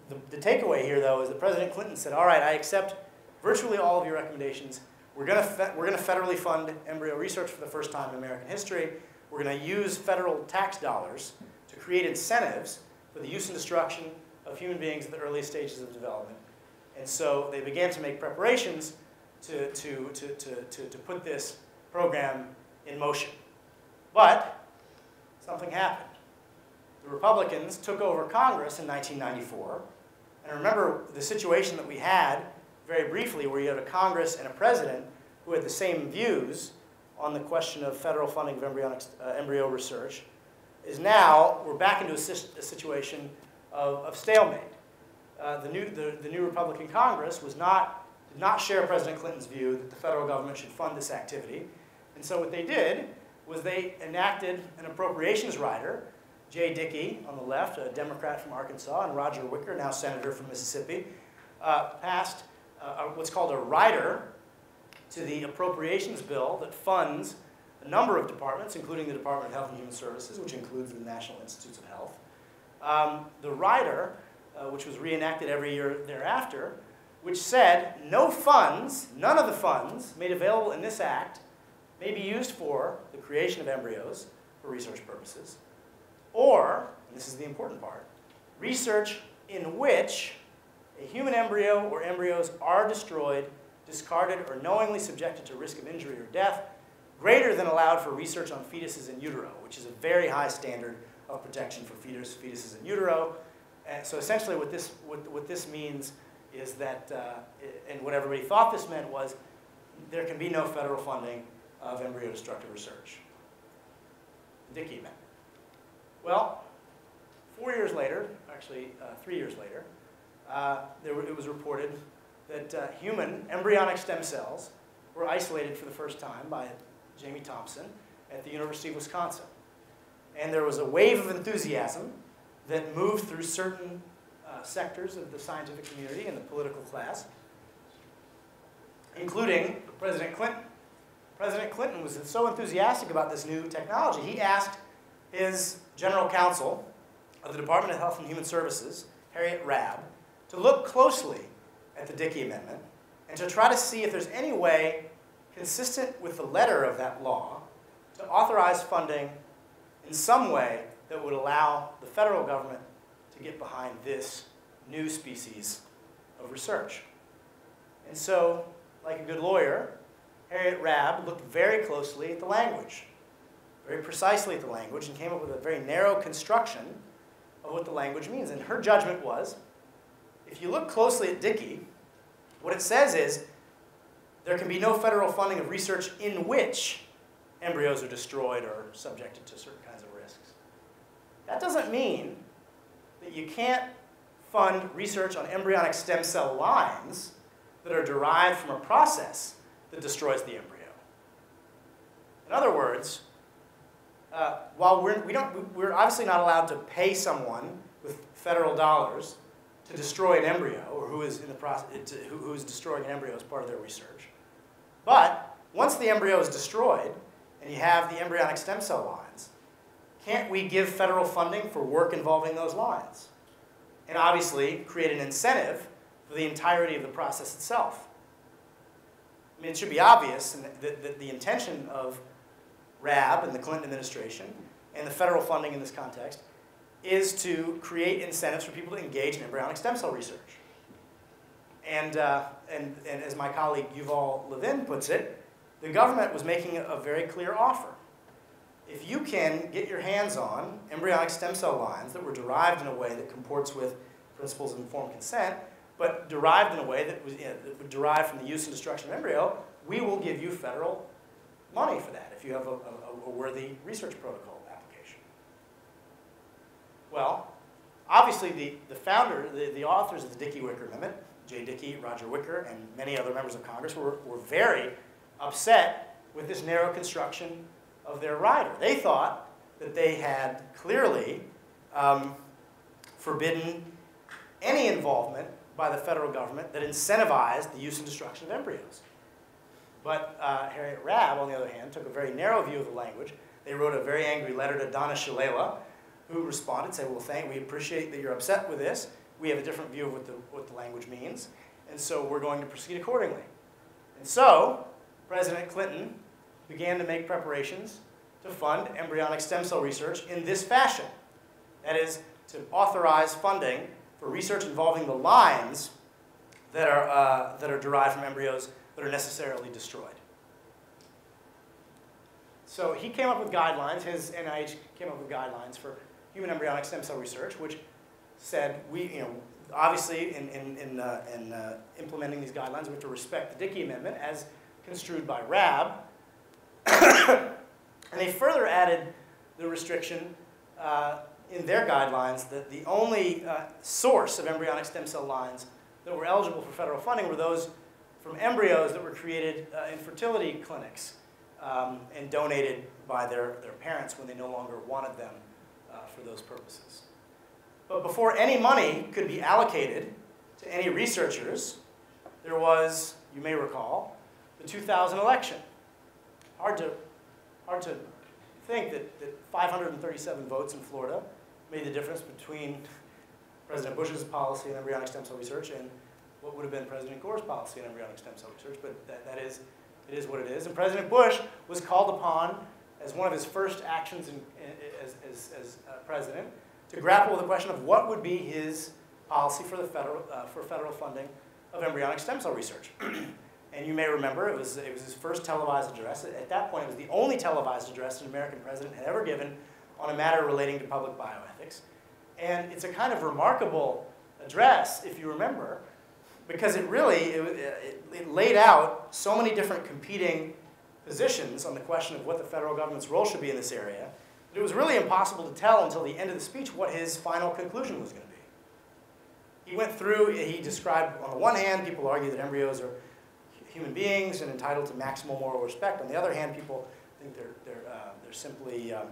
the, the takeaway here, though, is that President Clinton said, all right, I accept virtually all of your recommendations. We're going to we're going to federally fund embryo research for the first time in American history. We're going to use federal tax dollars to create incentives for the use and destruction of human beings at the earliest stages of development. And so they began to make preparations to, to, to, to, to, to put this program in motion. But something happened. The Republicans took over Congress in nineteen ninety-four. And remember the situation that we had very briefly, where you had a Congress and a president who had the same views on the question of federal funding of embryonic, uh, embryo research, is now we're back into a, a situation of, of stalemate. Uh, the, new, the, the new Republican Congress was not, did not share President Clinton's view that the federal government should fund this activity. And so what they did was they enacted an appropriations rider. Jay Dickey on the left, a Democrat from Arkansas, and Roger Wicker, now senator from Mississippi, uh, passed Uh, what's called a rider to the appropriations bill that funds a number of departments, including the Department of Health and Human Services, which includes the National Institutes of Health. Um, the rider, uh, which was reenacted every year thereafter, which said no funds, none of the funds made available in this act may be used for the creation of embryos for research purposes, or, and this is the important part, research in which a human embryo or embryos are destroyed, discarded, or knowingly subjected to risk of injury or death greater than allowed for research on fetuses in utero, which is a very high standard of protection for fetus, fetuses in utero. And so essentially what this, what, what this means is that, uh, and what everybody thought this meant was, there can be no federal funding of embryo destructive research. The Dickey Amendment. Well, four years later, actually uh, three years later, Uh, there were, it was reported that uh, human embryonic stem cells were isolated for the first time by Jamie Thomson at the University of Wisconsin. And there was a wave of enthusiasm that moved through certain uh, sectors of the scientific community and the political class, including President Clinton. President Clinton was so enthusiastic about this new technology, he asked his general counsel of the Department of Health and Human Services, Harriet Rabb, to look closely at the Dickey Amendment and to try to see if there's any way consistent with the letter of that law to authorize funding in some way that would allow the federal government to get behind this new species of research. And so, like a good lawyer, Harriet Rabb looked very closely at the language, very precisely at the language, and came up with a very narrow construction of what the language means. And her judgment was, if you look closely at Dickey, what it says is there can be no federal funding of research in which embryos are destroyed or subjected to certain kinds of risks. That doesn't mean that you can't fund research on embryonic stem cell lines that are derived from a process that destroys the embryo. In other words, uh, while we're, we don't, we're obviously not allowed to pay someone with federal dollars to destroy an embryo, or who is in the process, who is destroying an embryo as part of their research. But once the embryo is destroyed and you have the embryonic stem cell lines, can't we give federal funding for work involving those lines? And obviously create an incentive for the entirety of the process itself. I mean, it should be obvious that the, the, the intention of Rabb and the Clinton administration and the federal funding in this context is to create incentives for people to engage in embryonic stem cell research. And, uh, and, and as my colleague Yuval Levin puts it, the government was making a very clear offer. If you can get your hands on embryonic stem cell lines that were derived in a way that comports with principles of informed consent, but derived in a way that was, you know, that would derive from the use and destruction of embryo, we will give you federal money for that if you have a, a, a worthy research protocol application. Well, obviously the, the founder, the, the authors of the Dickey-Wicker Amendment, J. Dickey, Roger Wicker, and many other members of Congress were, were very upset with this narrow construction of their rider. They thought that they had clearly um, forbidden any involvement by the federal government that incentivized the use and destruction of embryos. But uh, Harriet Rabb, on the other hand, took a very narrow view of the language. They wrote a very angry letter to Donna Shalala, who responded, said, well, thank you, we appreciate that you're upset with this. We have a different view of what the, what the language means, and so we're going to proceed accordingly. And so President Clinton began to make preparations to fund embryonic stem cell research in this fashion. That is, to authorize funding for research involving the lines that are, uh, that are derived from embryos that are necessarily destroyed. So he came up with guidelines, his N I H came up with guidelines for human embryonic stem cell research, which said, we, you know, obviously in, in, in, uh, in uh, implementing these guidelines, we have to respect the Dickey Amendment as construed by Rabb. And they further added the restriction uh, in their guidelines that the only uh, source of embryonic stem cell lines that were eligible for federal funding were those from embryos that were created uh, in fertility clinics um, and donated by their, their parents when they no longer wanted them uh, for those purposes. But before any money could be allocated to any researchers, there was, you may recall, the two thousand election. Hard to, hard to think that, that five hundred thirty-seven votes in Florida made the difference between President Bush's policy on embryonic stem cell research and what would have been President Gore's policy on embryonic stem cell research, but that, that is, it is what it is. And President Bush was called upon as one of his first actions in, as, as, as uh, president to grapple with the question of what would be his policy for, the federal, uh, for federal funding of embryonic stem cell research. And you may remember, it was, it was his first televised address. At that point, it was the only televised address an American president had ever given on a matter relating to public bioethics. And it's a kind of remarkable address, if you remember, because it really it, it, it laid out so many different competing positions on the question of what the federal government's role should be in this area that it was really impossible to tell until the end of the speech what his final conclusion was going to be. He went through, he described, on the one hand, people argue that embryos are human beings and entitled to maximal moral respect. On the other hand, people think they're, they're, uh, they're simply um,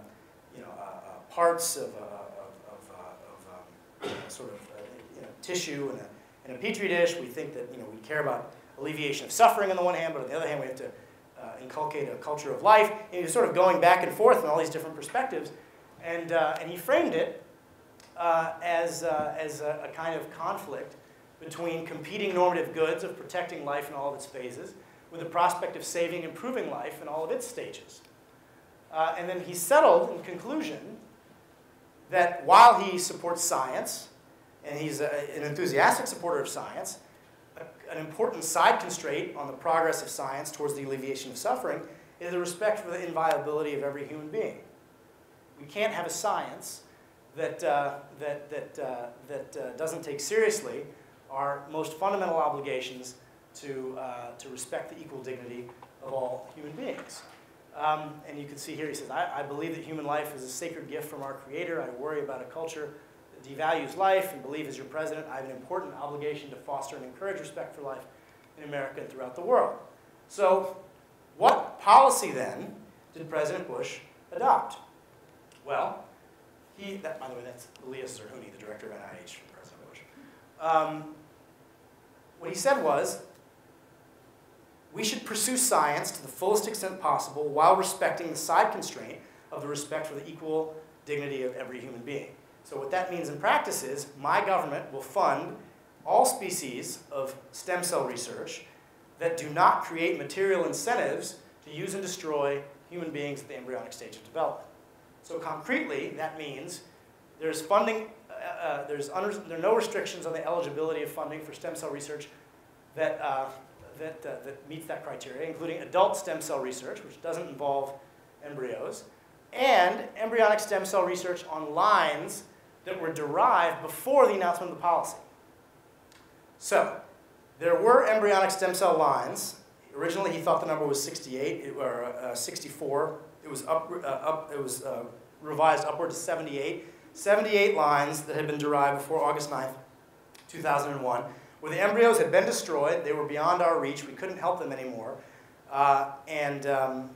you know, uh, uh, parts of, uh, of, of, uh, of um, sort of uh, you know, tissue in a, in a petri dish. We think that you know, we care about alleviation of suffering on the one hand, but on the other hand, we have to uh, inculcate a culture of life. And he's sort of going back and forth in all these different perspectives. And, uh, and he framed it uh, as, uh, as a, a kind of conflict between competing normative goods of protecting life in all of its phases with the prospect of saving and improving life in all of its stages. Uh, and then he settled in conclusion that while he supports science, and he's a, an enthusiastic supporter of science, a, an important side constraint on the progress of science towards the alleviation of suffering is the respect for the inviolability of every human being. We can't have a science that, uh, that, that, uh, that uh, doesn't take seriously our most fundamental obligations to, uh, to respect the equal dignity of all human beings. Um, and you can see here, he says, I, I believe that human life is a sacred gift from our Creator. I worry about a culture that devalues life and believe, as your president, I have an important obligation to foster and encourage respect for life in America and throughout the world. So what policy, then, did President Bush adopt? Well, he, that, by the way, that's Leah Zerhouni, the director of N I H for President Bush. Um, What he said was, we should pursue science to the fullest extent possible while respecting the side constraint of the respect for the equal dignity of every human being. So what that means in practice is my government will fund all species of stem cell research that do not create material incentives to use and destroy human beings at the embryonic stage of development. So concretely, that means there's funding, uh, uh, there's under, there are no restrictions on the eligibility of funding for stem cell research that, uh, that, uh, that meets that criteria, including adult stem cell research, which doesn't involve embryos, and embryonic stem cell research on lines that were derived before the announcement of the policy. So there were embryonic stem cell lines. Originally, he thought the number was sixty-eight or uh, sixty-four. It was up, uh, up. It was uh, revised upward to seventy-eight. seventy-eight lines that had been derived before August ninth, two thousand one, where the embryos had been destroyed. They were beyond our reach. We couldn't help them anymore, uh, and um,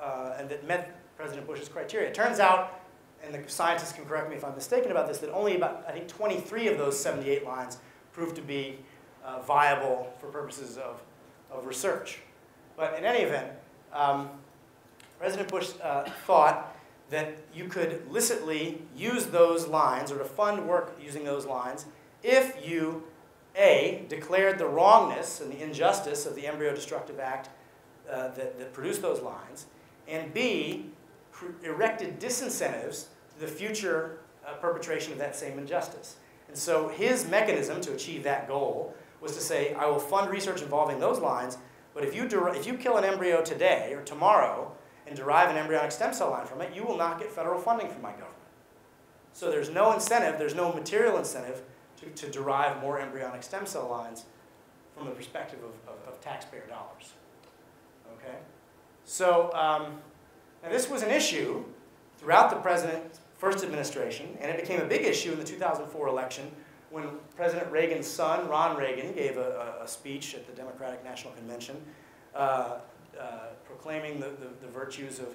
uh, and that met President Bush's criteria. It turns out, and the scientists can correct me if I'm mistaken about this, that only about, I think, twenty-three of those seventy-eight lines proved to be uh, viable for purposes of, of research. But in any event, um, President Bush uh, thought that you could licitly use those lines or to fund work using those lines if you, A, declared the wrongness and the injustice of the Embryo Destructive Act uh, that, that produced those lines, and B, erected disincentives to the future uh, perpetration of that same injustice. And so his mechanism to achieve that goal was to say, I will fund research involving those lines, but if you, if you kill an embryo today or tomorrow and derive an embryonic stem cell line from it, you will not get federal funding from my government. So there's no incentive, there's no material incentive to, to derive more embryonic stem cell lines from the perspective of, of, of taxpayer dollars. Okay? So um, now this was an issue throughout the president's first administration, and it became a big issue in the two thousand four election when President Reagan's son, Ron Reagan, gave a, a speech at the Democratic National Convention uh, uh, proclaiming the, the, the virtues of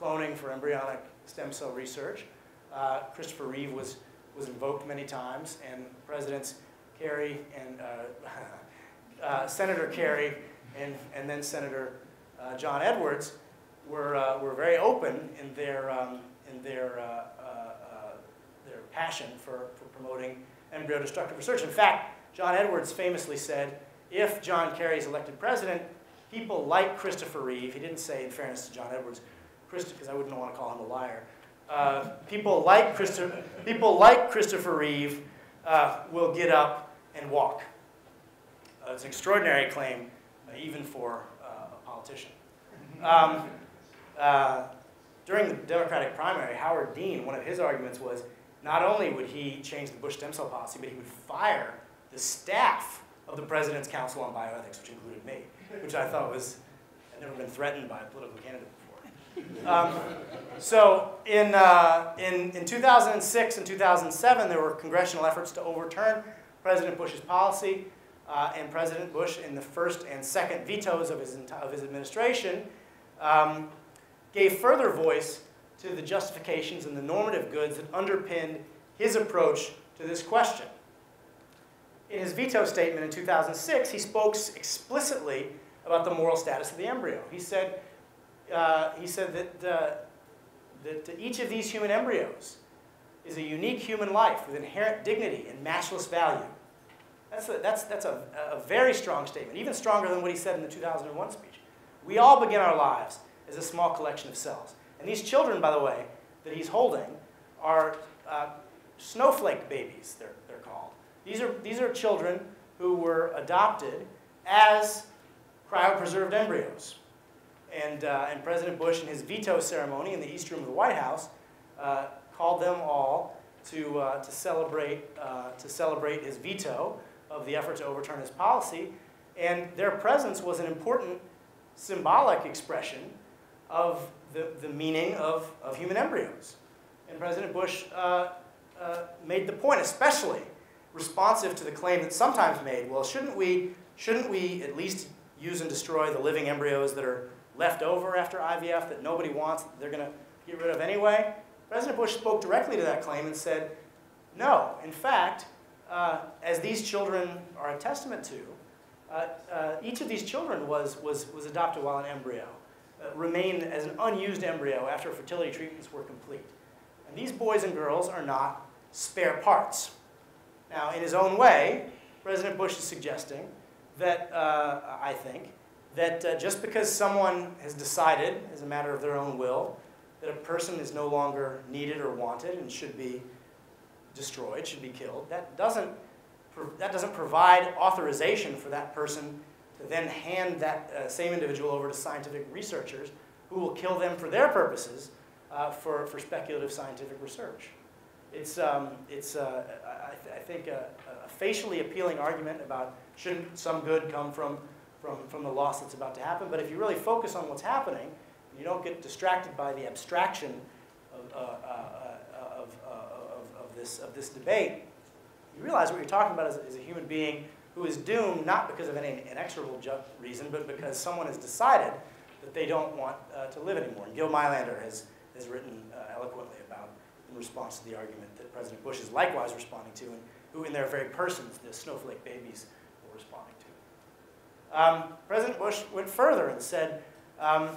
cloning for embryonic stem cell research. Uh, Christopher Reeve was, was invoked many times, and Presidents Kerry and uh, uh, Senator Kerry and, and then Senator Uh, John Edwards were, uh, were very open in their, um, in their, uh, uh, uh, their passion for, for promoting embryo destructive research. In fact, John Edwards famously said, if John Kerry is elected president, people like Christopher Reeve, he didn't say in fairness to John Edwards, because I wouldn't want to call him a liar, uh, people, like Christopher, people like Christopher Reeve uh, will get up and walk. Uh, it's an extraordinary claim, uh, even for Um, uh, during the Democratic primary, Howard Dean, one of his arguments was not only would he change the Bush stem cell policy, but he would fire the staff of the President's Council on Bioethics, which included me, which I thought was, I'd never been threatened by a political candidate before. Um, so in, uh, in, in two thousand six and two thousand seven, there were congressional efforts to overturn President Bush's policy. Uh, and President Bush, in the first and second vetoes of his, of his administration, um, gave further voice to the justifications and the normative goods that underpinned his approach to this question. In his veto statement in two thousand six, he spoke explicitly about the moral status of the embryo. He said, uh, he said that, uh, that each of these human embryos is a unique human life with inherent dignity and matchless value. That's, a, that's, that's a, a very strong statement, even stronger than what he said in the two thousand one speech. We all begin our lives as a small collection of cells. And these children, by the way, that he's holding are uh, snowflake babies, they're, they're called. These are, these are children who were adopted as cryopreserved embryos. And, uh, and President Bush, in his veto ceremony in the East Room of the White House, uh, called them all to, uh, to, celebrate, uh, to celebrate his veto of the effort to overturn his policy, and their presence was an important symbolic expression of the, the meaning of, of human embryos. And President Bush uh, uh, made the point, especially responsive to the claim that's sometimes made, well, shouldn't we, shouldn't we at least use and destroy the living embryos that are left over after I V F that nobody wants, that they're going to get rid of anyway? President Bush spoke directly to that claim and said, no, in fact, Uh, as these children are a testament to, Uh, uh, each of these children was, was, was adopted while an embryo, uh, remained as an unused embryo after fertility treatments were complete. And these boys and girls are not spare parts. Now, in his own way, President Bush is suggesting that, uh, I think, that uh, just because someone has decided, as a matter of their own will, that a person is no longer needed or wanted and should be destroyed, should be killed, that doesn't That doesn't provide authorization for that person to then hand that uh, same individual over to scientific researchers who will kill them for their purposes uh, for, for speculative scientific research. It's, um, it's uh, I, th I think, a, a facially appealing argument about shouldn't some good come from, from, from the loss that's about to happen. But if you really focus on what's happening, you don't get distracted by the abstraction of, uh, uh, of, uh, of, of, this, of this debate. You realize what you're talking about is, is a human being who is doomed not because of any inexorable reason, but because someone has decided that they don't want uh, to live anymore. And Gil Mylander has, has written uh, eloquently about in response to the argument that President Bush is likewise responding to, and who in their very persons the snowflake babies were responding to. Um, President Bush went further and said um,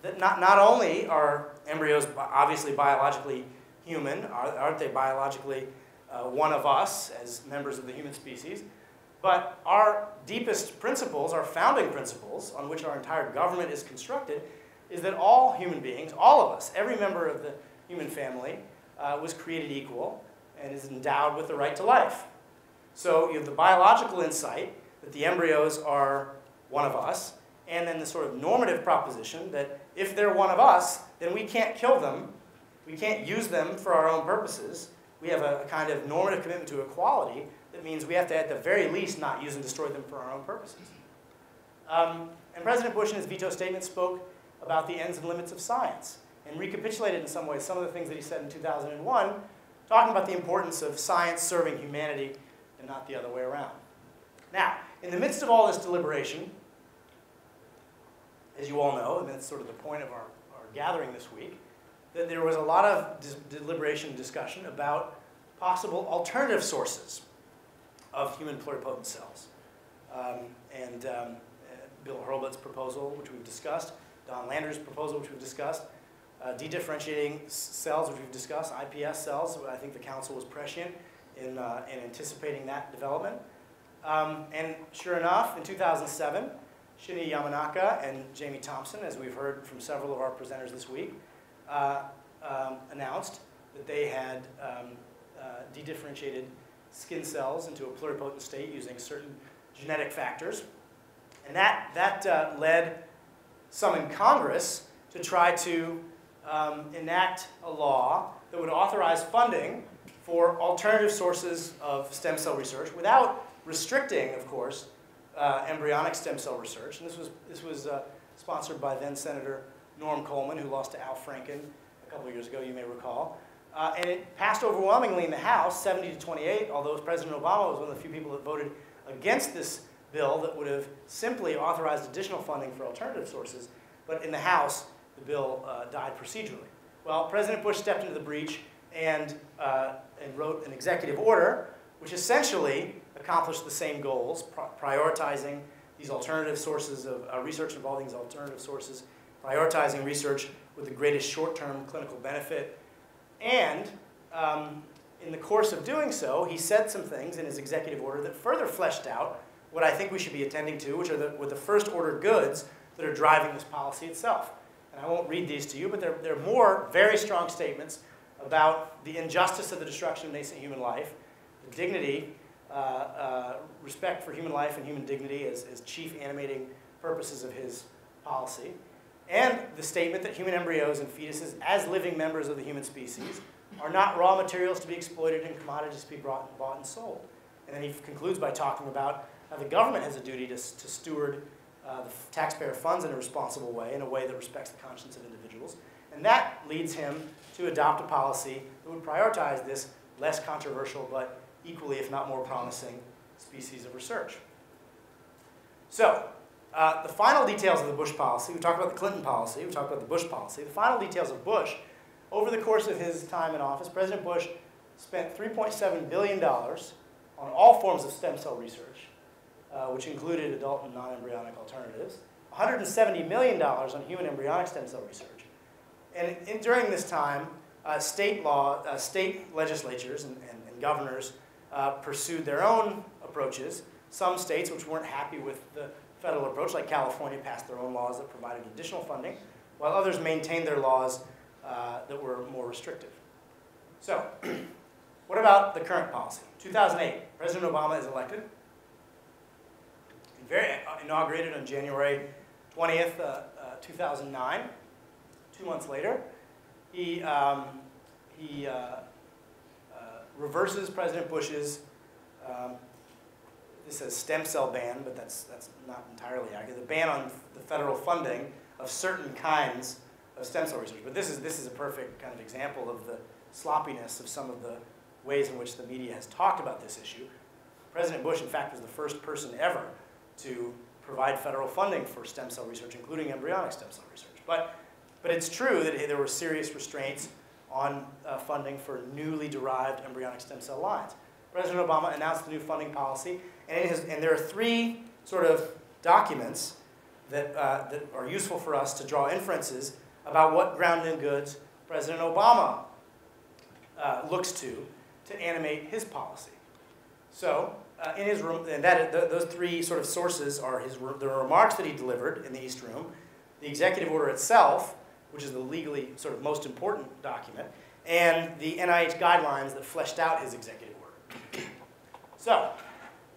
that not, not only are embryos obviously biologically human, aren't they biologically Uh, one of us as members of the human species, but our deepest principles, our founding principles on which our entire government is constructed, is that all human beings, all of us, every member of the human family uh, was created equal and is endowed with the right to life. So you have the biological insight that the embryos are one of us, and then the sort of normative proposition that if they're one of us, then we can't kill them, we can't use them for our own purposes. We have a kind of normative commitment to equality that means we have to, at the very least, not use and destroy them for our own purposes. Um, and President Bush, in his veto statement, spoke about the ends and limits of science and recapitulated in some ways some of the things that he said in two thousand one, talking about the importance of science serving humanity and not the other way around. Now, in the midst of all this deliberation, as you all know, and that's sort of the point of our, our gathering this week, that there was a lot of dis deliberation and discussion about possible alternative sources of human pluripotent cells. Um, and um, Bill Hurlbut's proposal, which we've discussed, Don Lander's proposal, which we've discussed, uh, dedifferentiating cells, which we've discussed, I P S cells. I think the council was prescient in, uh, in anticipating that development. Um, and sure enough, in two thousand seven, Shinya Yamanaka and Jamie Thomson, as we've heard from several of our presenters this week, Uh, um, announced that they had um, uh, dedifferentiated skin cells into a pluripotent state using certain genetic factors. And that, that uh, led some in Congress to try to um, enact a law that would authorize funding for alternative sources of stem cell research without restricting, of course, uh, embryonic stem cell research. And this was, this was uh, sponsored by then-Senator Norm Coleman, who lost to Al Franken a couple of years ago, you may recall. Uh, and it passed overwhelmingly in the House, seventy to twenty-eight, although President Obama was one of the few people that voted against this bill that would have simply authorized additional funding for alternative sources. But in the House, the bill uh, died procedurally. Well, President Bush stepped into the breach and, uh, and wrote an executive order, which essentially accomplished the same goals, prioritizing these alternative sources of uh, research involving these alternative sources, prioritizing research with the greatest short-term clinical benefit. And um, in the course of doing so, he said some things in his executive order that further fleshed out what I think we should be attending to, which are the, were the first-order goods that are driving this policy itself. And I won't read these to you, but they're, they're more very strong statements about the injustice of the destruction of nascent human life, the dignity, uh, uh, respect for human life and human dignity as, as chief animating purposes of his policy, and the statement that human embryos and fetuses, as living members of the human species, are not raw materials to be exploited and commodities to be brought, bought and sold. And then he concludes by talking about how the government has a duty to, to steward uh, the taxpayer funds in a responsible way, in a way that respects the conscience of individuals. And that leads him to adopt a policy that would prioritize this less controversial but equally, if not more promising, species of research. So, Uh, the final details of the Bush policy, we talked about the Clinton policy, we talked about the Bush policy, the final details of Bush, over the course of his time in office, President Bush spent three point seven billion dollars on all forms of stem cell research, uh, which included adult and non-embryonic alternatives, one hundred seventy million dollars on human embryonic stem cell research. And in, during this time, uh, state law, uh, state legislatures and, and, and governors uh, pursued their own approaches. Some states which weren't happy with the federal approach, like California, passed their own laws that provided additional funding, while others maintained their laws uh, that were more restrictive. So, what about the current policy? two thousand eight, President Obama is elected, inaugurated on January twentieth, uh, uh, two thousand nine. Two months later, he, um, he uh, uh, reverses President Bush's, um, this says stem cell ban, but that's, that's not entirely accurate, the ban on the federal funding of certain kinds of stem cell research. But this is, this is a perfect kind of example of the sloppiness of some of the ways in which the media has talked about this issue. President Bush, in fact, was the first person ever to provide federal funding for stem cell research, including embryonic stem cell research. But, but it's true that there were serious restraints on uh, funding for newly derived embryonic stem cell lines. President Obama announced the new funding policy, and, in his, and there are three sort of documents that, uh, that are useful for us to draw inferences about what ground in goods President Obama uh, looks to to animate his policy. So, uh, in his room, and that th those three sort of sources are his the remarks that he delivered in the East Room, the executive order itself, which is the legally sort of most important document, and the N I H guidelines that fleshed out his executive order. So,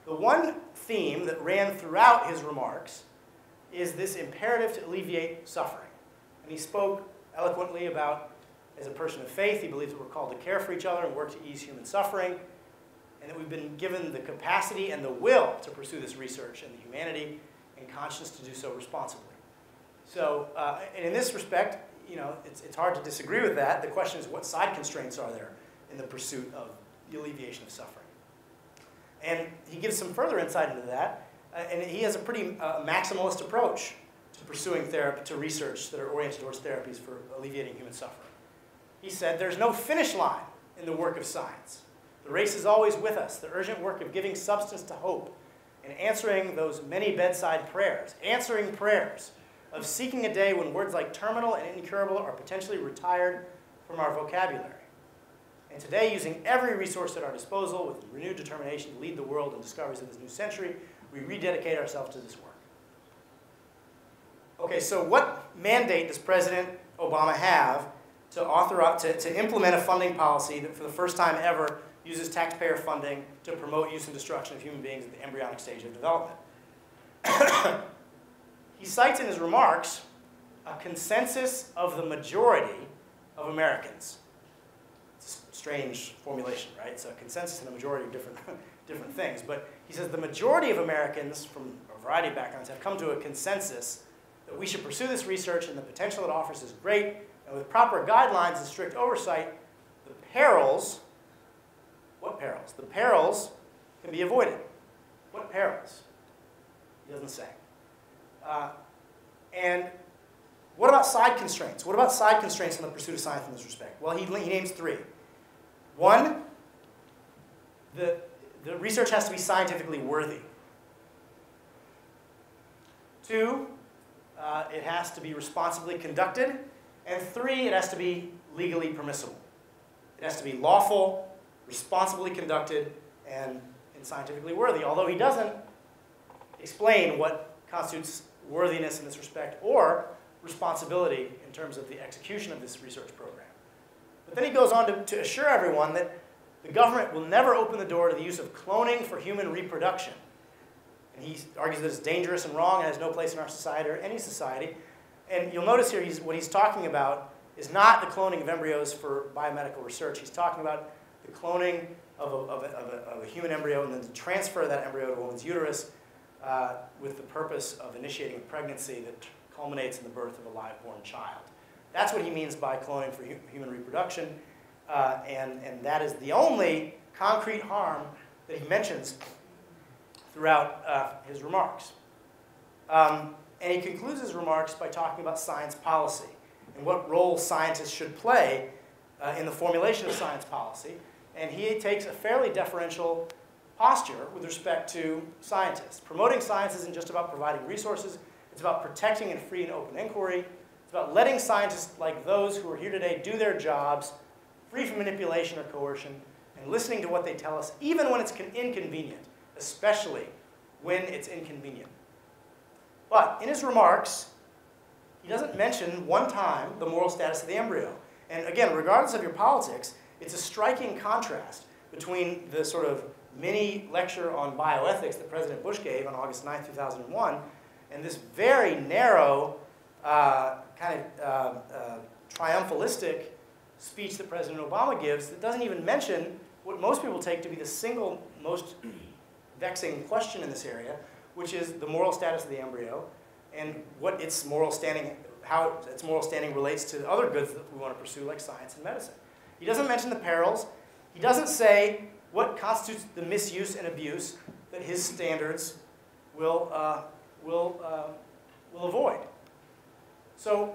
the one theme that ran throughout his remarks is this imperative to alleviate suffering. And he spoke eloquently about, as a person of faith, he believes that we're called to care for each other and work to ease human suffering, and that we've been given the capacity and the will to pursue this research and the humanity and conscience to do so responsibly. So, uh, and in this respect, you know, it's, it's hard to disagree with that. The question is, what side constraints are there in the pursuit of the alleviation of suffering? And he gives some further insight into that, uh, and he has a pretty uh, maximalist approach to pursuing therapy, to research that are oriented towards therapies for alleviating human suffering. He said, there's no finish line in the work of science. The race is always with us, the urgent work of giving substance to hope and answering those many bedside prayers, answering prayers of seeking a day when words like terminal and incurable are potentially retired from our vocabulary. And today, using every resource at our disposal with renewed determination to lead the world in discoveries of this new century, we rededicate ourselves to this work. Okay, so what mandate does President Obama have to, author, to, to implement a funding policy that for the first time ever uses taxpayer funding to promote use and destruction of human beings at the embryonic stage of development? He cites in his remarks a consensus of the majority of Americans. It's a strange formulation, right? So a consensus and a majority of different, different things. But he says the majority of Americans from a variety of backgrounds have come to a consensus that we should pursue this research and the potential it offers is great, and with proper guidelines and strict oversight, the perils What perils? The perils can be avoided. What perils? He doesn't say. Uh, and what about side constraints? What about side constraints in the pursuit of science in this respect? Well, he, he names three. One, the, the research has to be scientifically worthy. Two, uh, it has to be responsibly conducted. And three, it has to be legally permissible. It has to be lawful, responsibly conducted, and, and scientifically worthy, although he doesn't explain what constitutes worthiness in this respect or responsibility in terms of the execution of this research program. But then he goes on to, to assure everyone that the government will never open the door to the use of cloning for human reproduction. And he argues that it's dangerous and wrong and has no place in our society or any society. And you'll notice here he's, what he's talking about is not the cloning of embryos for biomedical research. He's talking about the cloning of a, of, a, of, a, of a human embryo and then the transfer of that embryo to a woman's uterus uh, with the purpose of initiating a pregnancy that culminates in the birth of a live-born child. That's what he means by cloning for hu human reproduction, uh, and, and that is the only concrete harm that he mentions throughout uh, his remarks. Um, and he concludes his remarks by talking about science policy and what role scientists should play uh, in the formulation of science policy. And he takes a fairly deferential posture with respect to scientists. Promoting science isn't just about providing resources. It's about protecting and free and open inquiry. It's about letting scientists like those who are here today do their jobs, free from manipulation or coercion, and listening to what they tell us, even when it's inconvenient, especially when it's inconvenient. But in his remarks, he doesn't mention one time the moral status of the embryo. And again, regardless of your politics, it's a striking contrast between the sort of mini lecture on bioethics that President Bush gave on August ninth, two thousand one, and this very narrow, uh, kind of uh, uh, triumphalistic speech that President Obama gives that doesn't even mention what most people take to be the single most vexing question in this area, which is the moral status of the embryo and what its moral standing, how its moral standing relates to other goods that we want to pursue, like science and medicine. He doesn't mention the perils. He doesn't say what constitutes the misuse and abuse that his standards will uh, will uh, will avoid. So,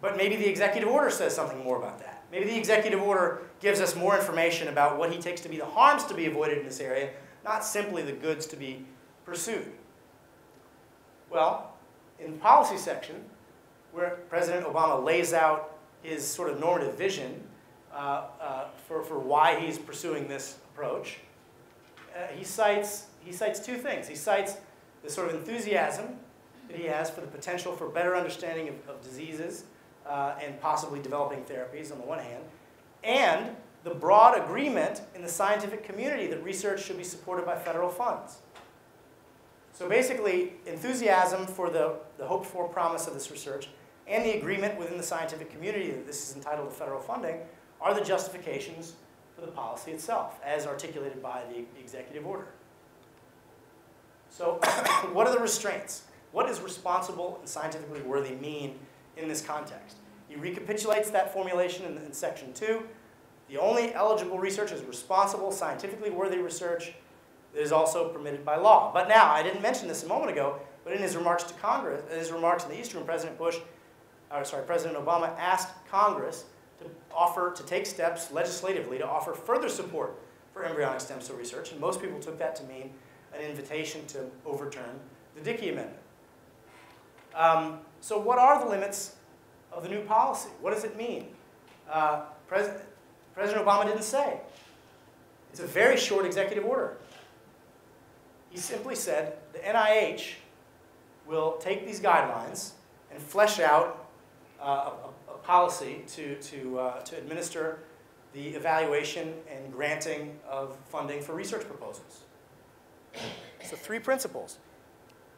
but maybe the executive order says something more about that. Maybe the executive order gives us more information about what he takes to be the harms to be avoided in this area, not simply the goods to be pursued. Well, in the policy section, where President Obama lays out his sort of normative vision uh, uh, for, for why he's pursuing this approach, uh, he, cites, he cites two things. He cites the sort of enthusiasm that he has for the potential for better understanding of, of diseases uh, and possibly developing therapies on the one hand, and the broad agreement in the scientific community that research should be supported by federal funds. So basically, enthusiasm for the, the hoped-for promise of this research and the agreement within the scientific community that this is entitled to federal funding are the justifications for the policy itself, as articulated by the, the executive order. So what are the restraints? What does responsible and scientifically worthy mean in this context? He recapitulates that formulation in, in section two. The only eligible research is responsible, scientifically worthy research that is also permitted by law. But now, I didn't mention this a moment ago, but in his remarks to Congress, in his remarks in the East Room, President Bush, or sorry, President Obama asked Congress to offer, to take steps legislatively to offer further support for embryonic stem cell research, and most people took that to mean an invitation to overturn the Dickey Amendment. Um, so what are the limits of the new policy? What does it mean? Uh, Pres President Obama didn't say. It's a very short executive order. He simply said the N I H will take these guidelines and flesh out uh, a, a policy to, to, uh, to administer the evaluation and granting of funding for research proposals. So three principles.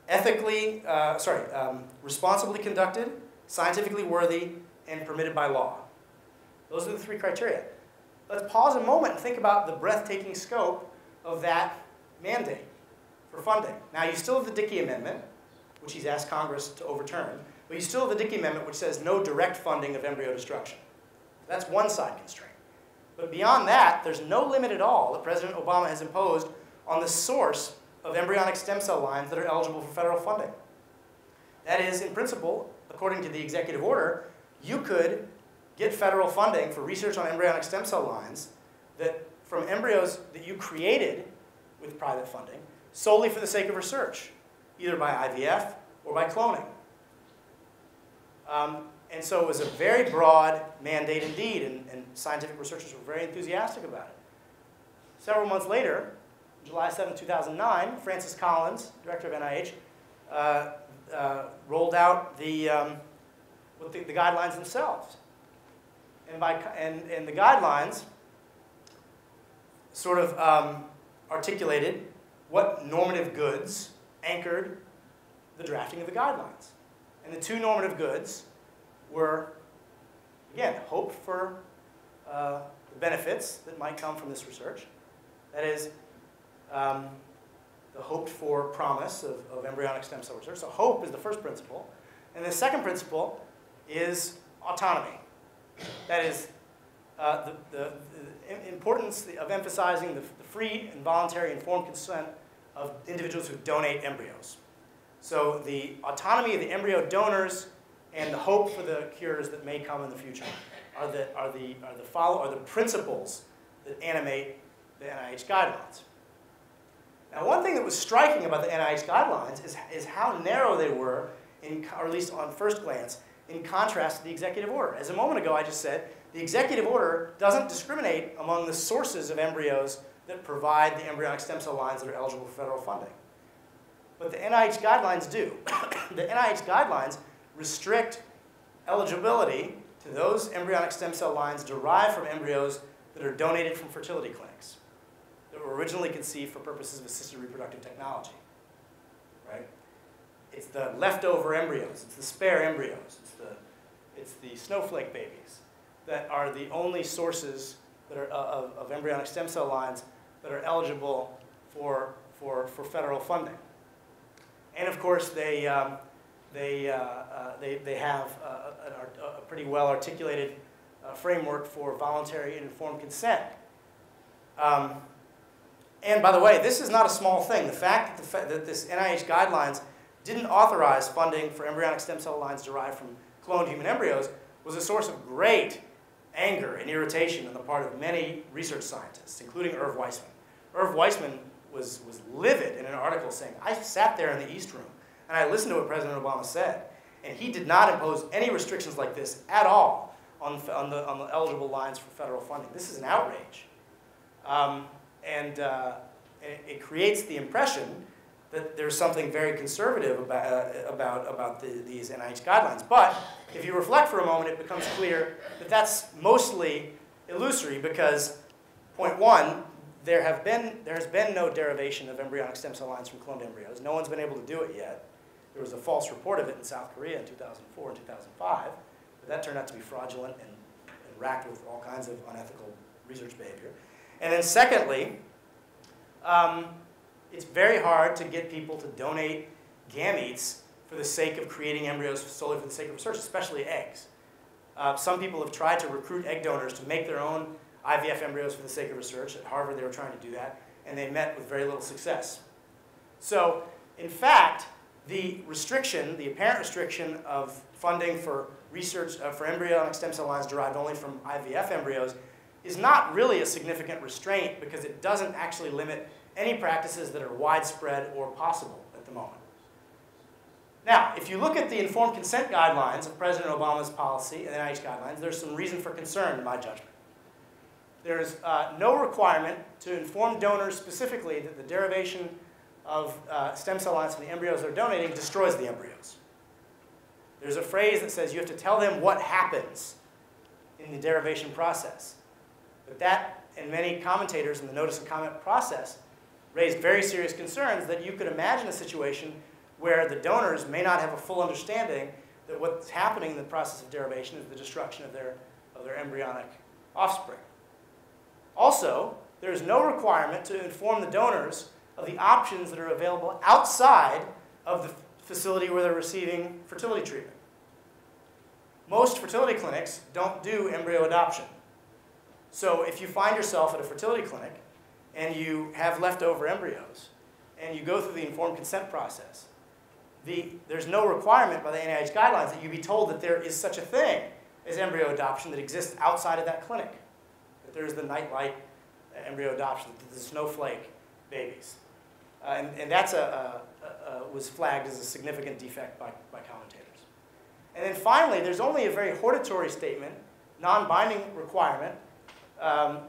Ethically, uh, sorry, um, responsibly conducted, scientifically worthy, and permitted by law. Those are the three criteria. Let's pause a moment and think about the breathtaking scope of that mandate for funding. Now, you still have the Dickey Amendment, which he's asked Congress to overturn, but you still have the Dickey Amendment, which says no direct funding of embryo destruction. That's one side constraint. But beyond that, there's no limit at all that President Obama has imposed on the source of embryonic stem cell lines that are eligible for federal funding. That is, in principle, according to the executive order, you could get federal funding for research on embryonic stem cell lines that from embryos that you created with private funding, solely for the sake of research, either by I V F or by cloning. Um, and so it was a very broad mandate indeed, and, and scientific researchers were very enthusiastic about it. Several months later, July seventh, two thousand nine, Francis Collins, director of N I H, uh, uh, rolled out the, um, with the, the guidelines themselves. And, by, and, and the guidelines sort of um, articulated what normative goods anchored the drafting of the guidelines. And the two normative goods were, again, hope for uh, the benefits that might come from this research. That is, um, the hoped-for promise of, of embryonic stem cell research. So hope is the first principle. And the second principle is autonomy. That is, uh, the, the, the importance of emphasizing the, the free and voluntary informed consent of individuals who donate embryos. So the autonomy of the embryo donors and the hope for the cures that may come in the future are the, are the, are the, follow, are the principles that animate the N I H guidelines. Now, one thing that was striking about the N I H guidelines is, is how narrow they were, in, or at least on first glance, in contrast to the executive order. As a moment ago I just said, the executive order doesn't discriminate among the sources of embryos that provide the embryonic stem cell lines that are eligible for federal funding. But the N I H guidelines do. The N I H guidelines restrict eligibility to those embryonic stem cell lines derived from embryos that are donated from fertility clinics, that were originally conceived for purposes of assisted reproductive technology, right? It's the leftover embryos, it's the spare embryos, it's the, it's the snowflake babies that are the only sources that are, of, of embryonic stem cell lines that are eligible for, for, for federal funding. And of course, they, um, they, uh, uh, they, they have uh, a, a pretty well-articulated uh, framework for voluntary and informed consent. Um, And by the way, this is not a small thing. The fact that, the fa that this N I H guidelines didn't authorize funding for embryonic stem cell lines derived from cloned human embryos was a source of great anger and irritation on the part of many research scientists, including Irv Weissman. Irv Weissman was, was livid in an article saying, I sat there in the East Room and I listened to what President Obama said, and he did not impose any restrictions like this at all on, on, the, on the eligible lines for federal funding. This is an outrage. Um, And uh, it creates the impression that there's something very conservative about, uh, about, about the, these N I H guidelines. But if you reflect for a moment, it becomes clear that that's mostly illusory because, point one, there, have been, there has been no derivation of embryonic stem cell lines from cloned embryos. No one's been able to do it yet. There was a false report of it in South Korea in two thousand four and two thousand five, but that turned out to be fraudulent and, and racked with all kinds of unethical research behavior. And then secondly, um, it's very hard to get people to donate gametes for the sake of creating embryos solely for the sake of research, especially eggs. Uh, some people have tried to recruit egg donors to make their own I V F embryos for the sake of research. At Harvard, they were trying to do that, and they met with very little success. So in fact, the restriction, the apparent restriction of funding for research uh, for embryonic stem cell lines derived only from I V F embryos is not really a significant restraint because it doesn't actually limit any practices that are widespread or possible at the moment. Now, if you look at the informed consent guidelines of President Obama's policy and the N I H guidelines, there's some reason for concern in my judgment. There's uh, no requirement to inform donors specifically that the derivation of uh, stem cell lines from the embryos they're donating destroys the embryos. There's a phrase that says you have to tell them what happens in the derivation process. But that, and many commentators in the notice and comment process, raised very serious concerns that you could imagine a situation where the donors may not have a full understanding that what's happening in the process of derivation is the destruction of their, of their embryonic offspring. Also, there is no requirement to inform the donors of the options that are available outside of the facility where they're receiving fertility treatment. Most fertility clinics don't do embryo adoption. So if you find yourself at a fertility clinic and you have leftover embryos and you go through the informed consent process, the, there's no requirement by the N I H guidelines that you be told that there is such a thing as embryo adoption that exists outside of that clinic, that there's the nightlight embryo adoption, the snowflake babies. Uh, and and that's a, a, a, was flagged as a significant defect by, by commentators. And then finally, there's only a very hortatory statement, non-binding requirement, Um,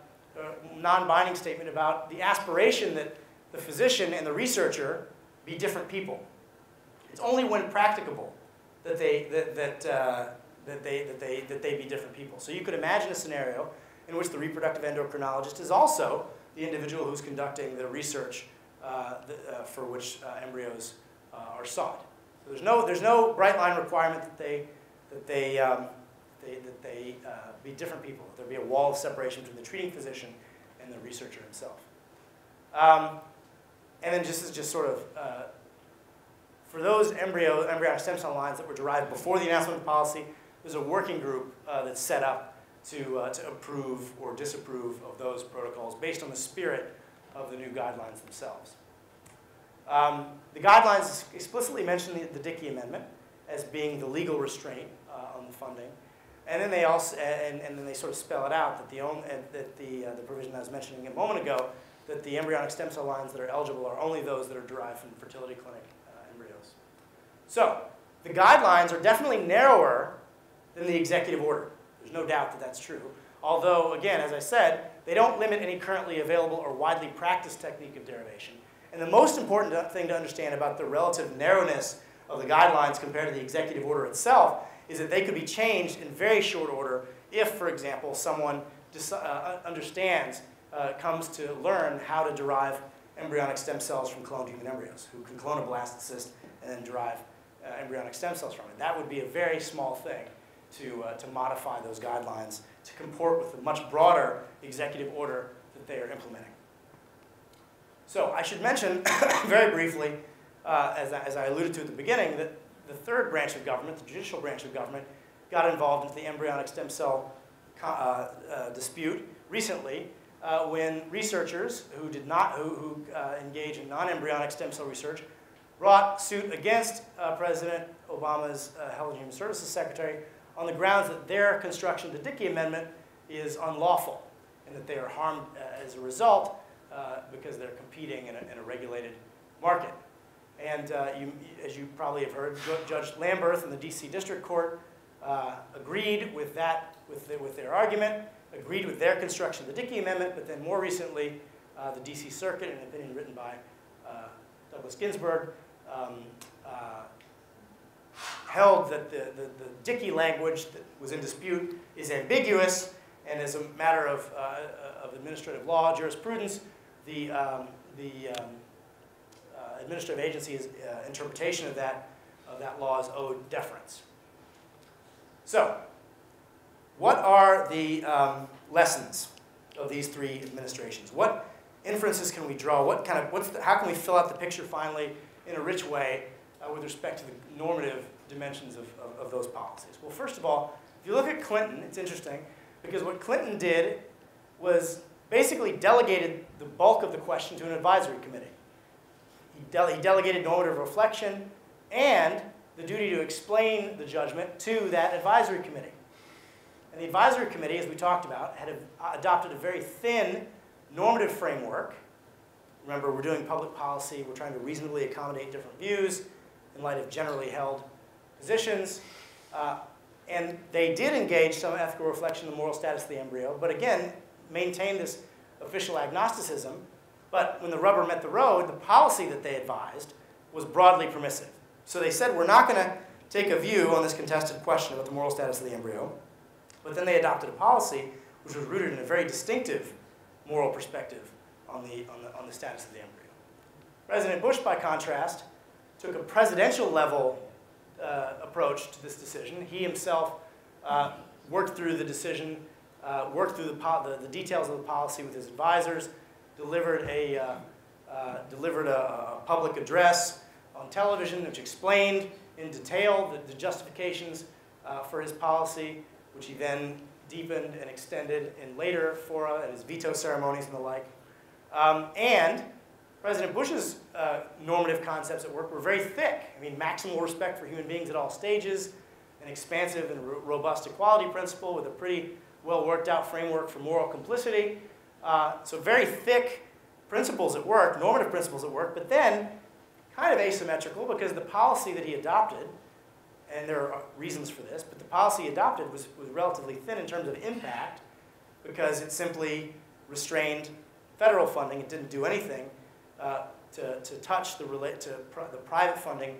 non-binding statement about the aspiration that the physician and the researcher be different people. It's only when practicable that they that that uh, that they that they that they be different people. So you could imagine a scenario in which the reproductive endocrinologist is also the individual who's conducting the research uh, the, uh, for which uh, embryos uh, are sought. So there's no there's no bright line requirement that they that they. Um, They, that they uh, be different people. There be a wall of separation between the treating physician and the researcher himself. Um, and then just as just sort of, uh, for those embryo, embryonic stem cell lines that were derived before the announcement of the policy, there's a working group uh, that's set up to, uh, to approve or disapprove of those protocols based on the spirit of the new guidelines themselves. Um, the guidelines explicitly mention the, the Dickey Amendment as being the legal restraint uh, on the funding. And then they also, and, and then they sort of spell it out that the only, that the uh, the provision I was mentioning a moment ago, that the embryonic stem cell lines that are eligible are only those that are derived from fertility clinic uh, embryos. So the guidelines are definitely narrower than the executive order. There's no doubt that that's true. Although, again, as I said, they don't limit any currently available or widely practiced technique of derivation. And the most important thing to understand about the relative narrowness of the guidelines compared to the executive order itself is that they could be changed in very short order if, for example, someone uh, understands, uh, comes to learn how to derive embryonic stem cells from cloned human embryos, who can clone a blastocyst and then derive uh, embryonic stem cells from it. That would be a very small thing to, uh, to modify those guidelines to comport with the much broader executive order that they are implementing. So I should mention very briefly, uh, as, I, as I alluded to at the beginning, that the third branch of government, the judicial branch of government, got involved in the embryonic stem cell uh, uh, dispute recently uh, when researchers who did not, who, who uh, engage in non-embryonic stem cell research brought suit against uh, President Obama's uh, Health and Human Services Secretary on the grounds that their construction of the Dickey Amendment is unlawful and that they are harmed uh, as a result uh, because they're competing in a, in a regulated market. And uh, you, as you probably have heard, Judge Lamberth in the D C District Court uh, agreed with that, with, the, with their argument, agreed with their construction of the Dickey Amendment, but then more recently, uh, the D C Circuit, in an opinion written by uh, Douglas Ginsburg, um, uh, held that the, the, the Dickey language that was in dispute is ambiguous, and as a matter of, uh, of administrative law, jurisprudence, the, um, the um, uh, administrative agency's uh, interpretation of that, of that law is owed deference. So, what are the um, lessons of these three administrations? What inferences can we draw? What kind of, what's the, how can we fill out the picture finally in a rich way uh, with respect to the normative dimensions of, of, of those policies? Well, first of all, if you look at Clinton, it's interesting, because what Clinton did was basically delegated the bulk of the question to an advisory committee. He, de he delegated normative reflection and the duty to explain the judgment to that advisory committee. And the advisory committee, as we talked about, had a, adopted a very thin normative framework. Remember, we're doing public policy, we're trying to reasonably accommodate different views in light of generally held positions, uh, and they did engage some ethical reflection of the moral status of the embryo, but again, maintained this official agnosticism. But when the rubber met the road, the policy that they advised was broadly permissive. So they said, we're not going to take a view on this contested question about the moral status of the embryo, but then they adopted a policy which was rooted in a very distinctive moral perspective on the, on the, on the status of the embryo. President Bush, by contrast, took a presidential level Uh, approach to this decision. He himself uh, worked through the decision, uh, worked through the, the, the details of the policy with his advisors, delivered a, uh, uh, delivered a, a public address on television which explained in detail the, the justifications uh, for his policy, which he then deepened and extended in later fora at his veto ceremonies and the like. Um, and President Bush's uh, normative concepts at work were very thick. I mean, maximal respect for human beings at all stages, an expansive and ro robust equality principle with a pretty well worked out framework for moral complicity. Uh, so very thick principles at work, normative principles at work, but then kind of asymmetrical because the policy that he adopted, and there are reasons for this, but the policy he adopted was, was relatively thin in terms of impact because it simply restrained federal funding. It didn't do anything Uh, to, to touch the, relate, to pr the private funding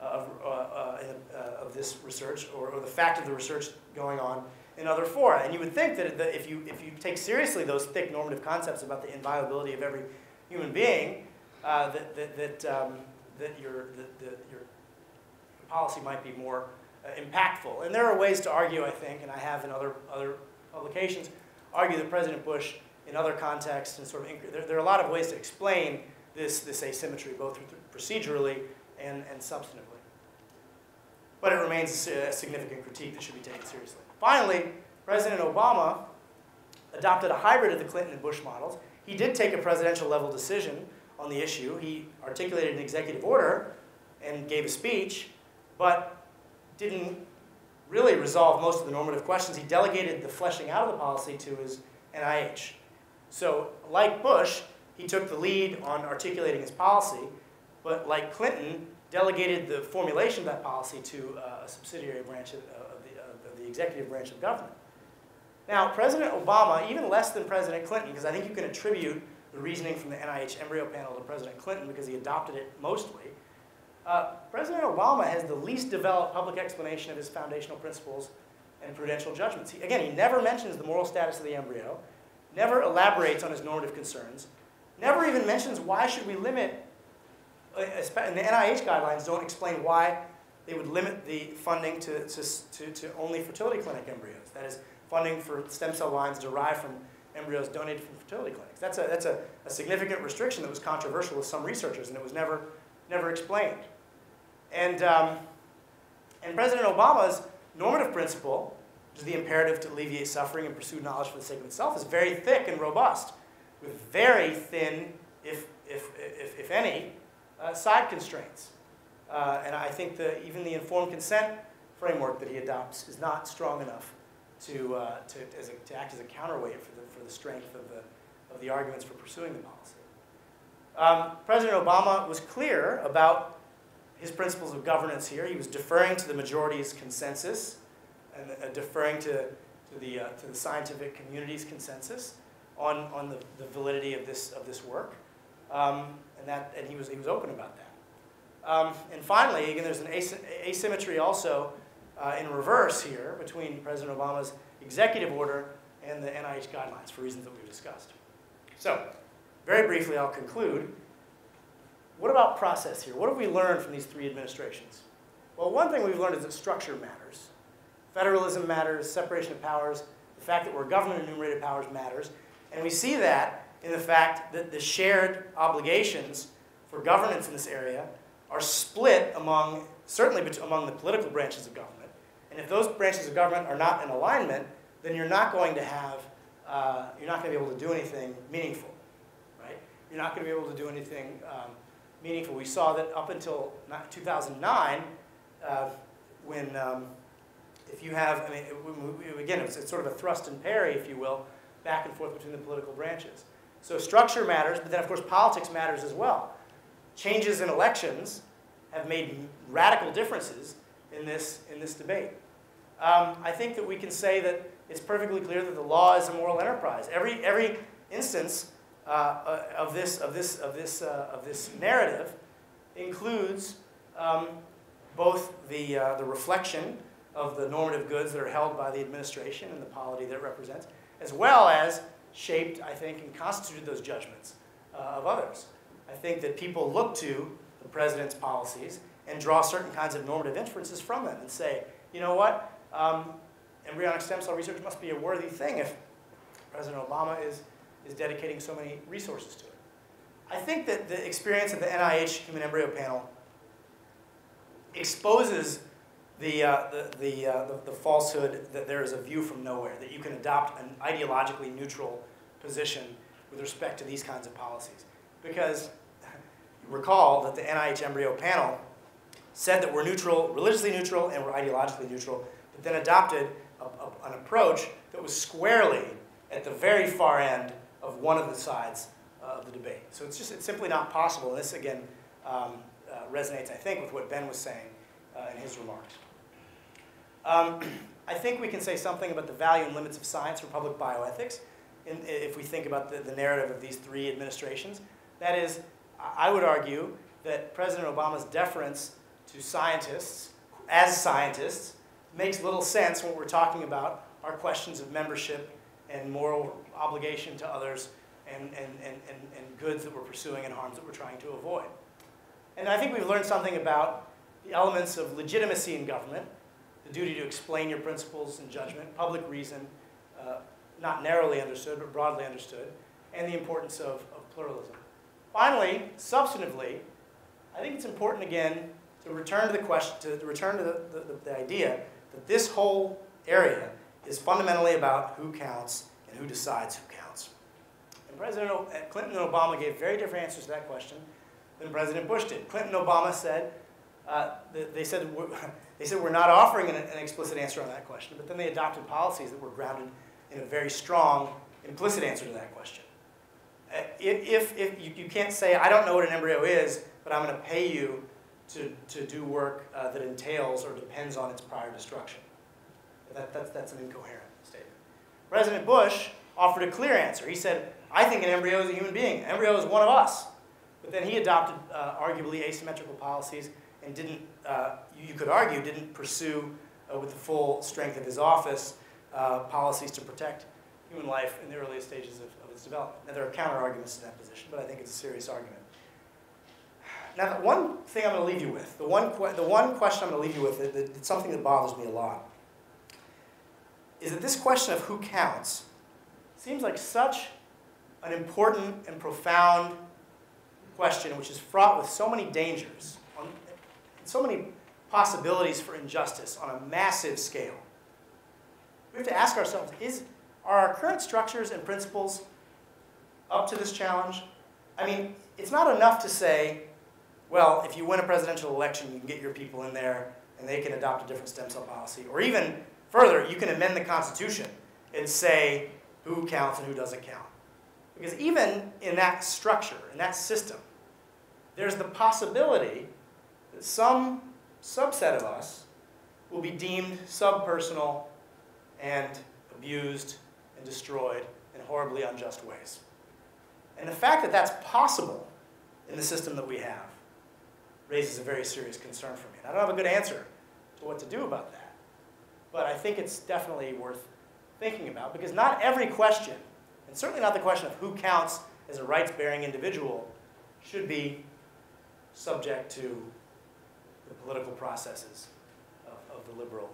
of, uh, uh, uh, of this research or, or the fact of the research going on in other fora. And you would think that if you, if you take seriously those thick normative concepts about the inviolability of every human being, uh, that, that, that, um, that, your, that, that your policy might be more uh, impactful. And there are ways to argue, I think, and I have in other, other publications, argue that President Bush in other contexts, and sort of there, there are a lot of ways to explain This, this asymmetry, both procedurally and, and substantively. But it remains a, a significant critique that should be taken seriously. Finally, President Obama adopted a hybrid of the Clinton and Bush models. He did take a presidential level decision on the issue. He articulated an executive order and gave a speech, but didn't really resolve most of the normative questions. He delegated the fleshing out of the policy to his N I H. So, like Bush, He took the lead on articulating his policy, but like Clinton, delegated the formulation of that policy to uh, a subsidiary branch of, uh, of, the, uh, of the executive branch of government. Now, President Obama, even less than President Clinton, because I think you can attribute the reasoning from the N I H embryo panel to President Clinton because he adopted it mostly, uh, President Obama has the least developed public explanation of his foundational principles and prudential judgments. He, again, he never mentions the moral status of the embryo, never elaborates on his normative concerns, never even mentions why should we limit, and the N I H guidelines don't explain why they would limit the funding to, to, to, to only fertility clinic embryos. That is, funding for stem cell lines derived from embryos donated from fertility clinics. That's a, that's a, a significant restriction that was controversial with some researchers, and it was never, never explained. And, um, and President Obama's normative principle, which is the imperative to alleviate suffering and pursue knowledge for the sake of itself, is very thick and robust, with very thin, if, if, if, if any, uh, side constraints. Uh, and I think the, even the informed consent framework that he adopts is not strong enough to, uh, to, as a, to act as a counterweight for the, for the strength of the, of the arguments for pursuing the policy. Um, President Obama was clear about his principles of governance here. He was deferring to the majority's consensus and uh, deferring to, to, the, uh, to the scientific community's consensus on, on the, the validity of this, of this work. Um, and that, and he, was, he was open about that. Um, and finally, again, there's an asym asymmetry also uh, in reverse here between President Obama's executive order and the N I H guidelines for reasons that we've discussed. So, very briefly, I'll conclude. What about process here? What have we learned from these three administrations? Well, one thing we've learned is that structure matters. Federalism matters, separation of powers, the fact that we're a government enumerated powers matters. And we see that in the fact that the shared obligations for governance in this area are split among, certainly among the political branches of government. And if those branches of government are not in alignment, then you're not going to have, uh, you're not going to be able to do anything meaningful, right? You're not going to be able to do anything um, meaningful. We saw that up until two thousand nine, uh, when um, if you have, I mean, it, it, again, it's, it's sort of a thrust and parry, if you will, back and forth between the political branches. So structure matters, but then of course politics matters as well. Changes in elections have made radical differences in this, in this debate. Um, I think that we can say that it's perfectly clear that the law is a moral enterprise. Every, every instance uh, of this, of this, of this, uh, of this narrative includes um, both the, uh, the reflection of the normative goods that are held by the administration and the polity that it represents, as well as shaped, I think, and constituted those judgments uh, of others. I think that people look to the president's policies and draw certain kinds of normative inferences from them and say, you know what, um, embryonic stem cell research must be a worthy thing if President Obama is, is dedicating so many resources to it. I think that the experience of the N I H Human Embryo Panel exposes The, uh, the, the, uh, the, the falsehood that there is a view from nowhere, that you can adopt an ideologically neutral position with respect to these kinds of policies. Because you recall that the N I H embryo panel said that we're neutral, religiously neutral, and we're ideologically neutral, but then adopted a, a, an approach that was squarely at the very far end of one of the sides uh, of the debate. So it's just, it's simply not possible. And this, again, um, uh, resonates, I think, with what Ben was saying uh, in his remarks. Um, I think we can say something about the value and limits of science for public bioethics in, if we think about the, the narrative of these three administrations. That is, I would argue that President Obama's deference to scientists, as scientists, makes little sense when we're talking about our questions of membership and moral obligation to others and, and, and, and, and goods that we're pursuing and harms that we're trying to avoid. And I think we've learned something about the elements of legitimacy in government, the duty to explain your principles and judgment, public reason, uh, not narrowly understood, but broadly understood, and the importance of, of pluralism. Finally, substantively, I think it's important again to return to the question, to return to the, the, the idea that this whole area is fundamentally about who counts and who decides who counts. And President o Clinton and Obama gave very different answers to that question than President Bush did. Clinton and Obama said, Uh, they, they, said, they said we're not offering an, an explicit answer on that question, but then they adopted policies that were grounded in a very strong implicit answer to that question. if, if you, you can't say, I don't know what an embryo is, but I'm going to pay you to, to do work uh, that entails or depends on its prior destruction. That, that's, that's an incoherent statement. President Bush offered a clear answer. He said, I think an embryo is a human being. An embryo is one of us. But then he adopted uh, arguably asymmetrical policies and didn't, uh, you could argue, didn't pursue uh, with the full strength of his office uh, policies to protect human life in the earliest stages of, of its development. Now, there are counter-arguments to that position, but I think it's a serious argument. Now, the one thing I'm going to leave you with, the one, que the one question I'm going to leave you with, that, that, that's something that bothers me a lot, is that this question of who counts seems like such an important and profound question, which is fraught with so many dangers, on, so many possibilities for injustice on a massive scale. We have to ask ourselves, is, are our current structures and principles up to this challenge? I mean, it's not enough to say, well, if you win a presidential election, you can get your people in there, and they can adopt a different stem cell policy. Or even further, you can amend the Constitution and say who counts and who doesn't count. Because even in that structure, in that system, there's the possibility that some subset of us will be deemed subpersonal and abused and destroyed in horribly unjust ways. And the fact that that's possible in the system that we have raises a very serious concern for me. And I don't have a good answer to what to do about that. But I think it's definitely worth thinking about, because not every question, and certainly not the question of who counts as a rights-bearing individual, should be subject to the political processes of, of the liberal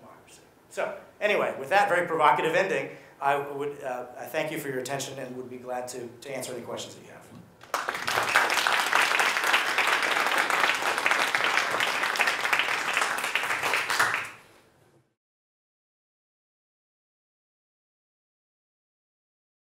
democracy. So anyway, with that very provocative ending, I would uh, I thank you for your attention and would be glad to, to answer any questions that you have.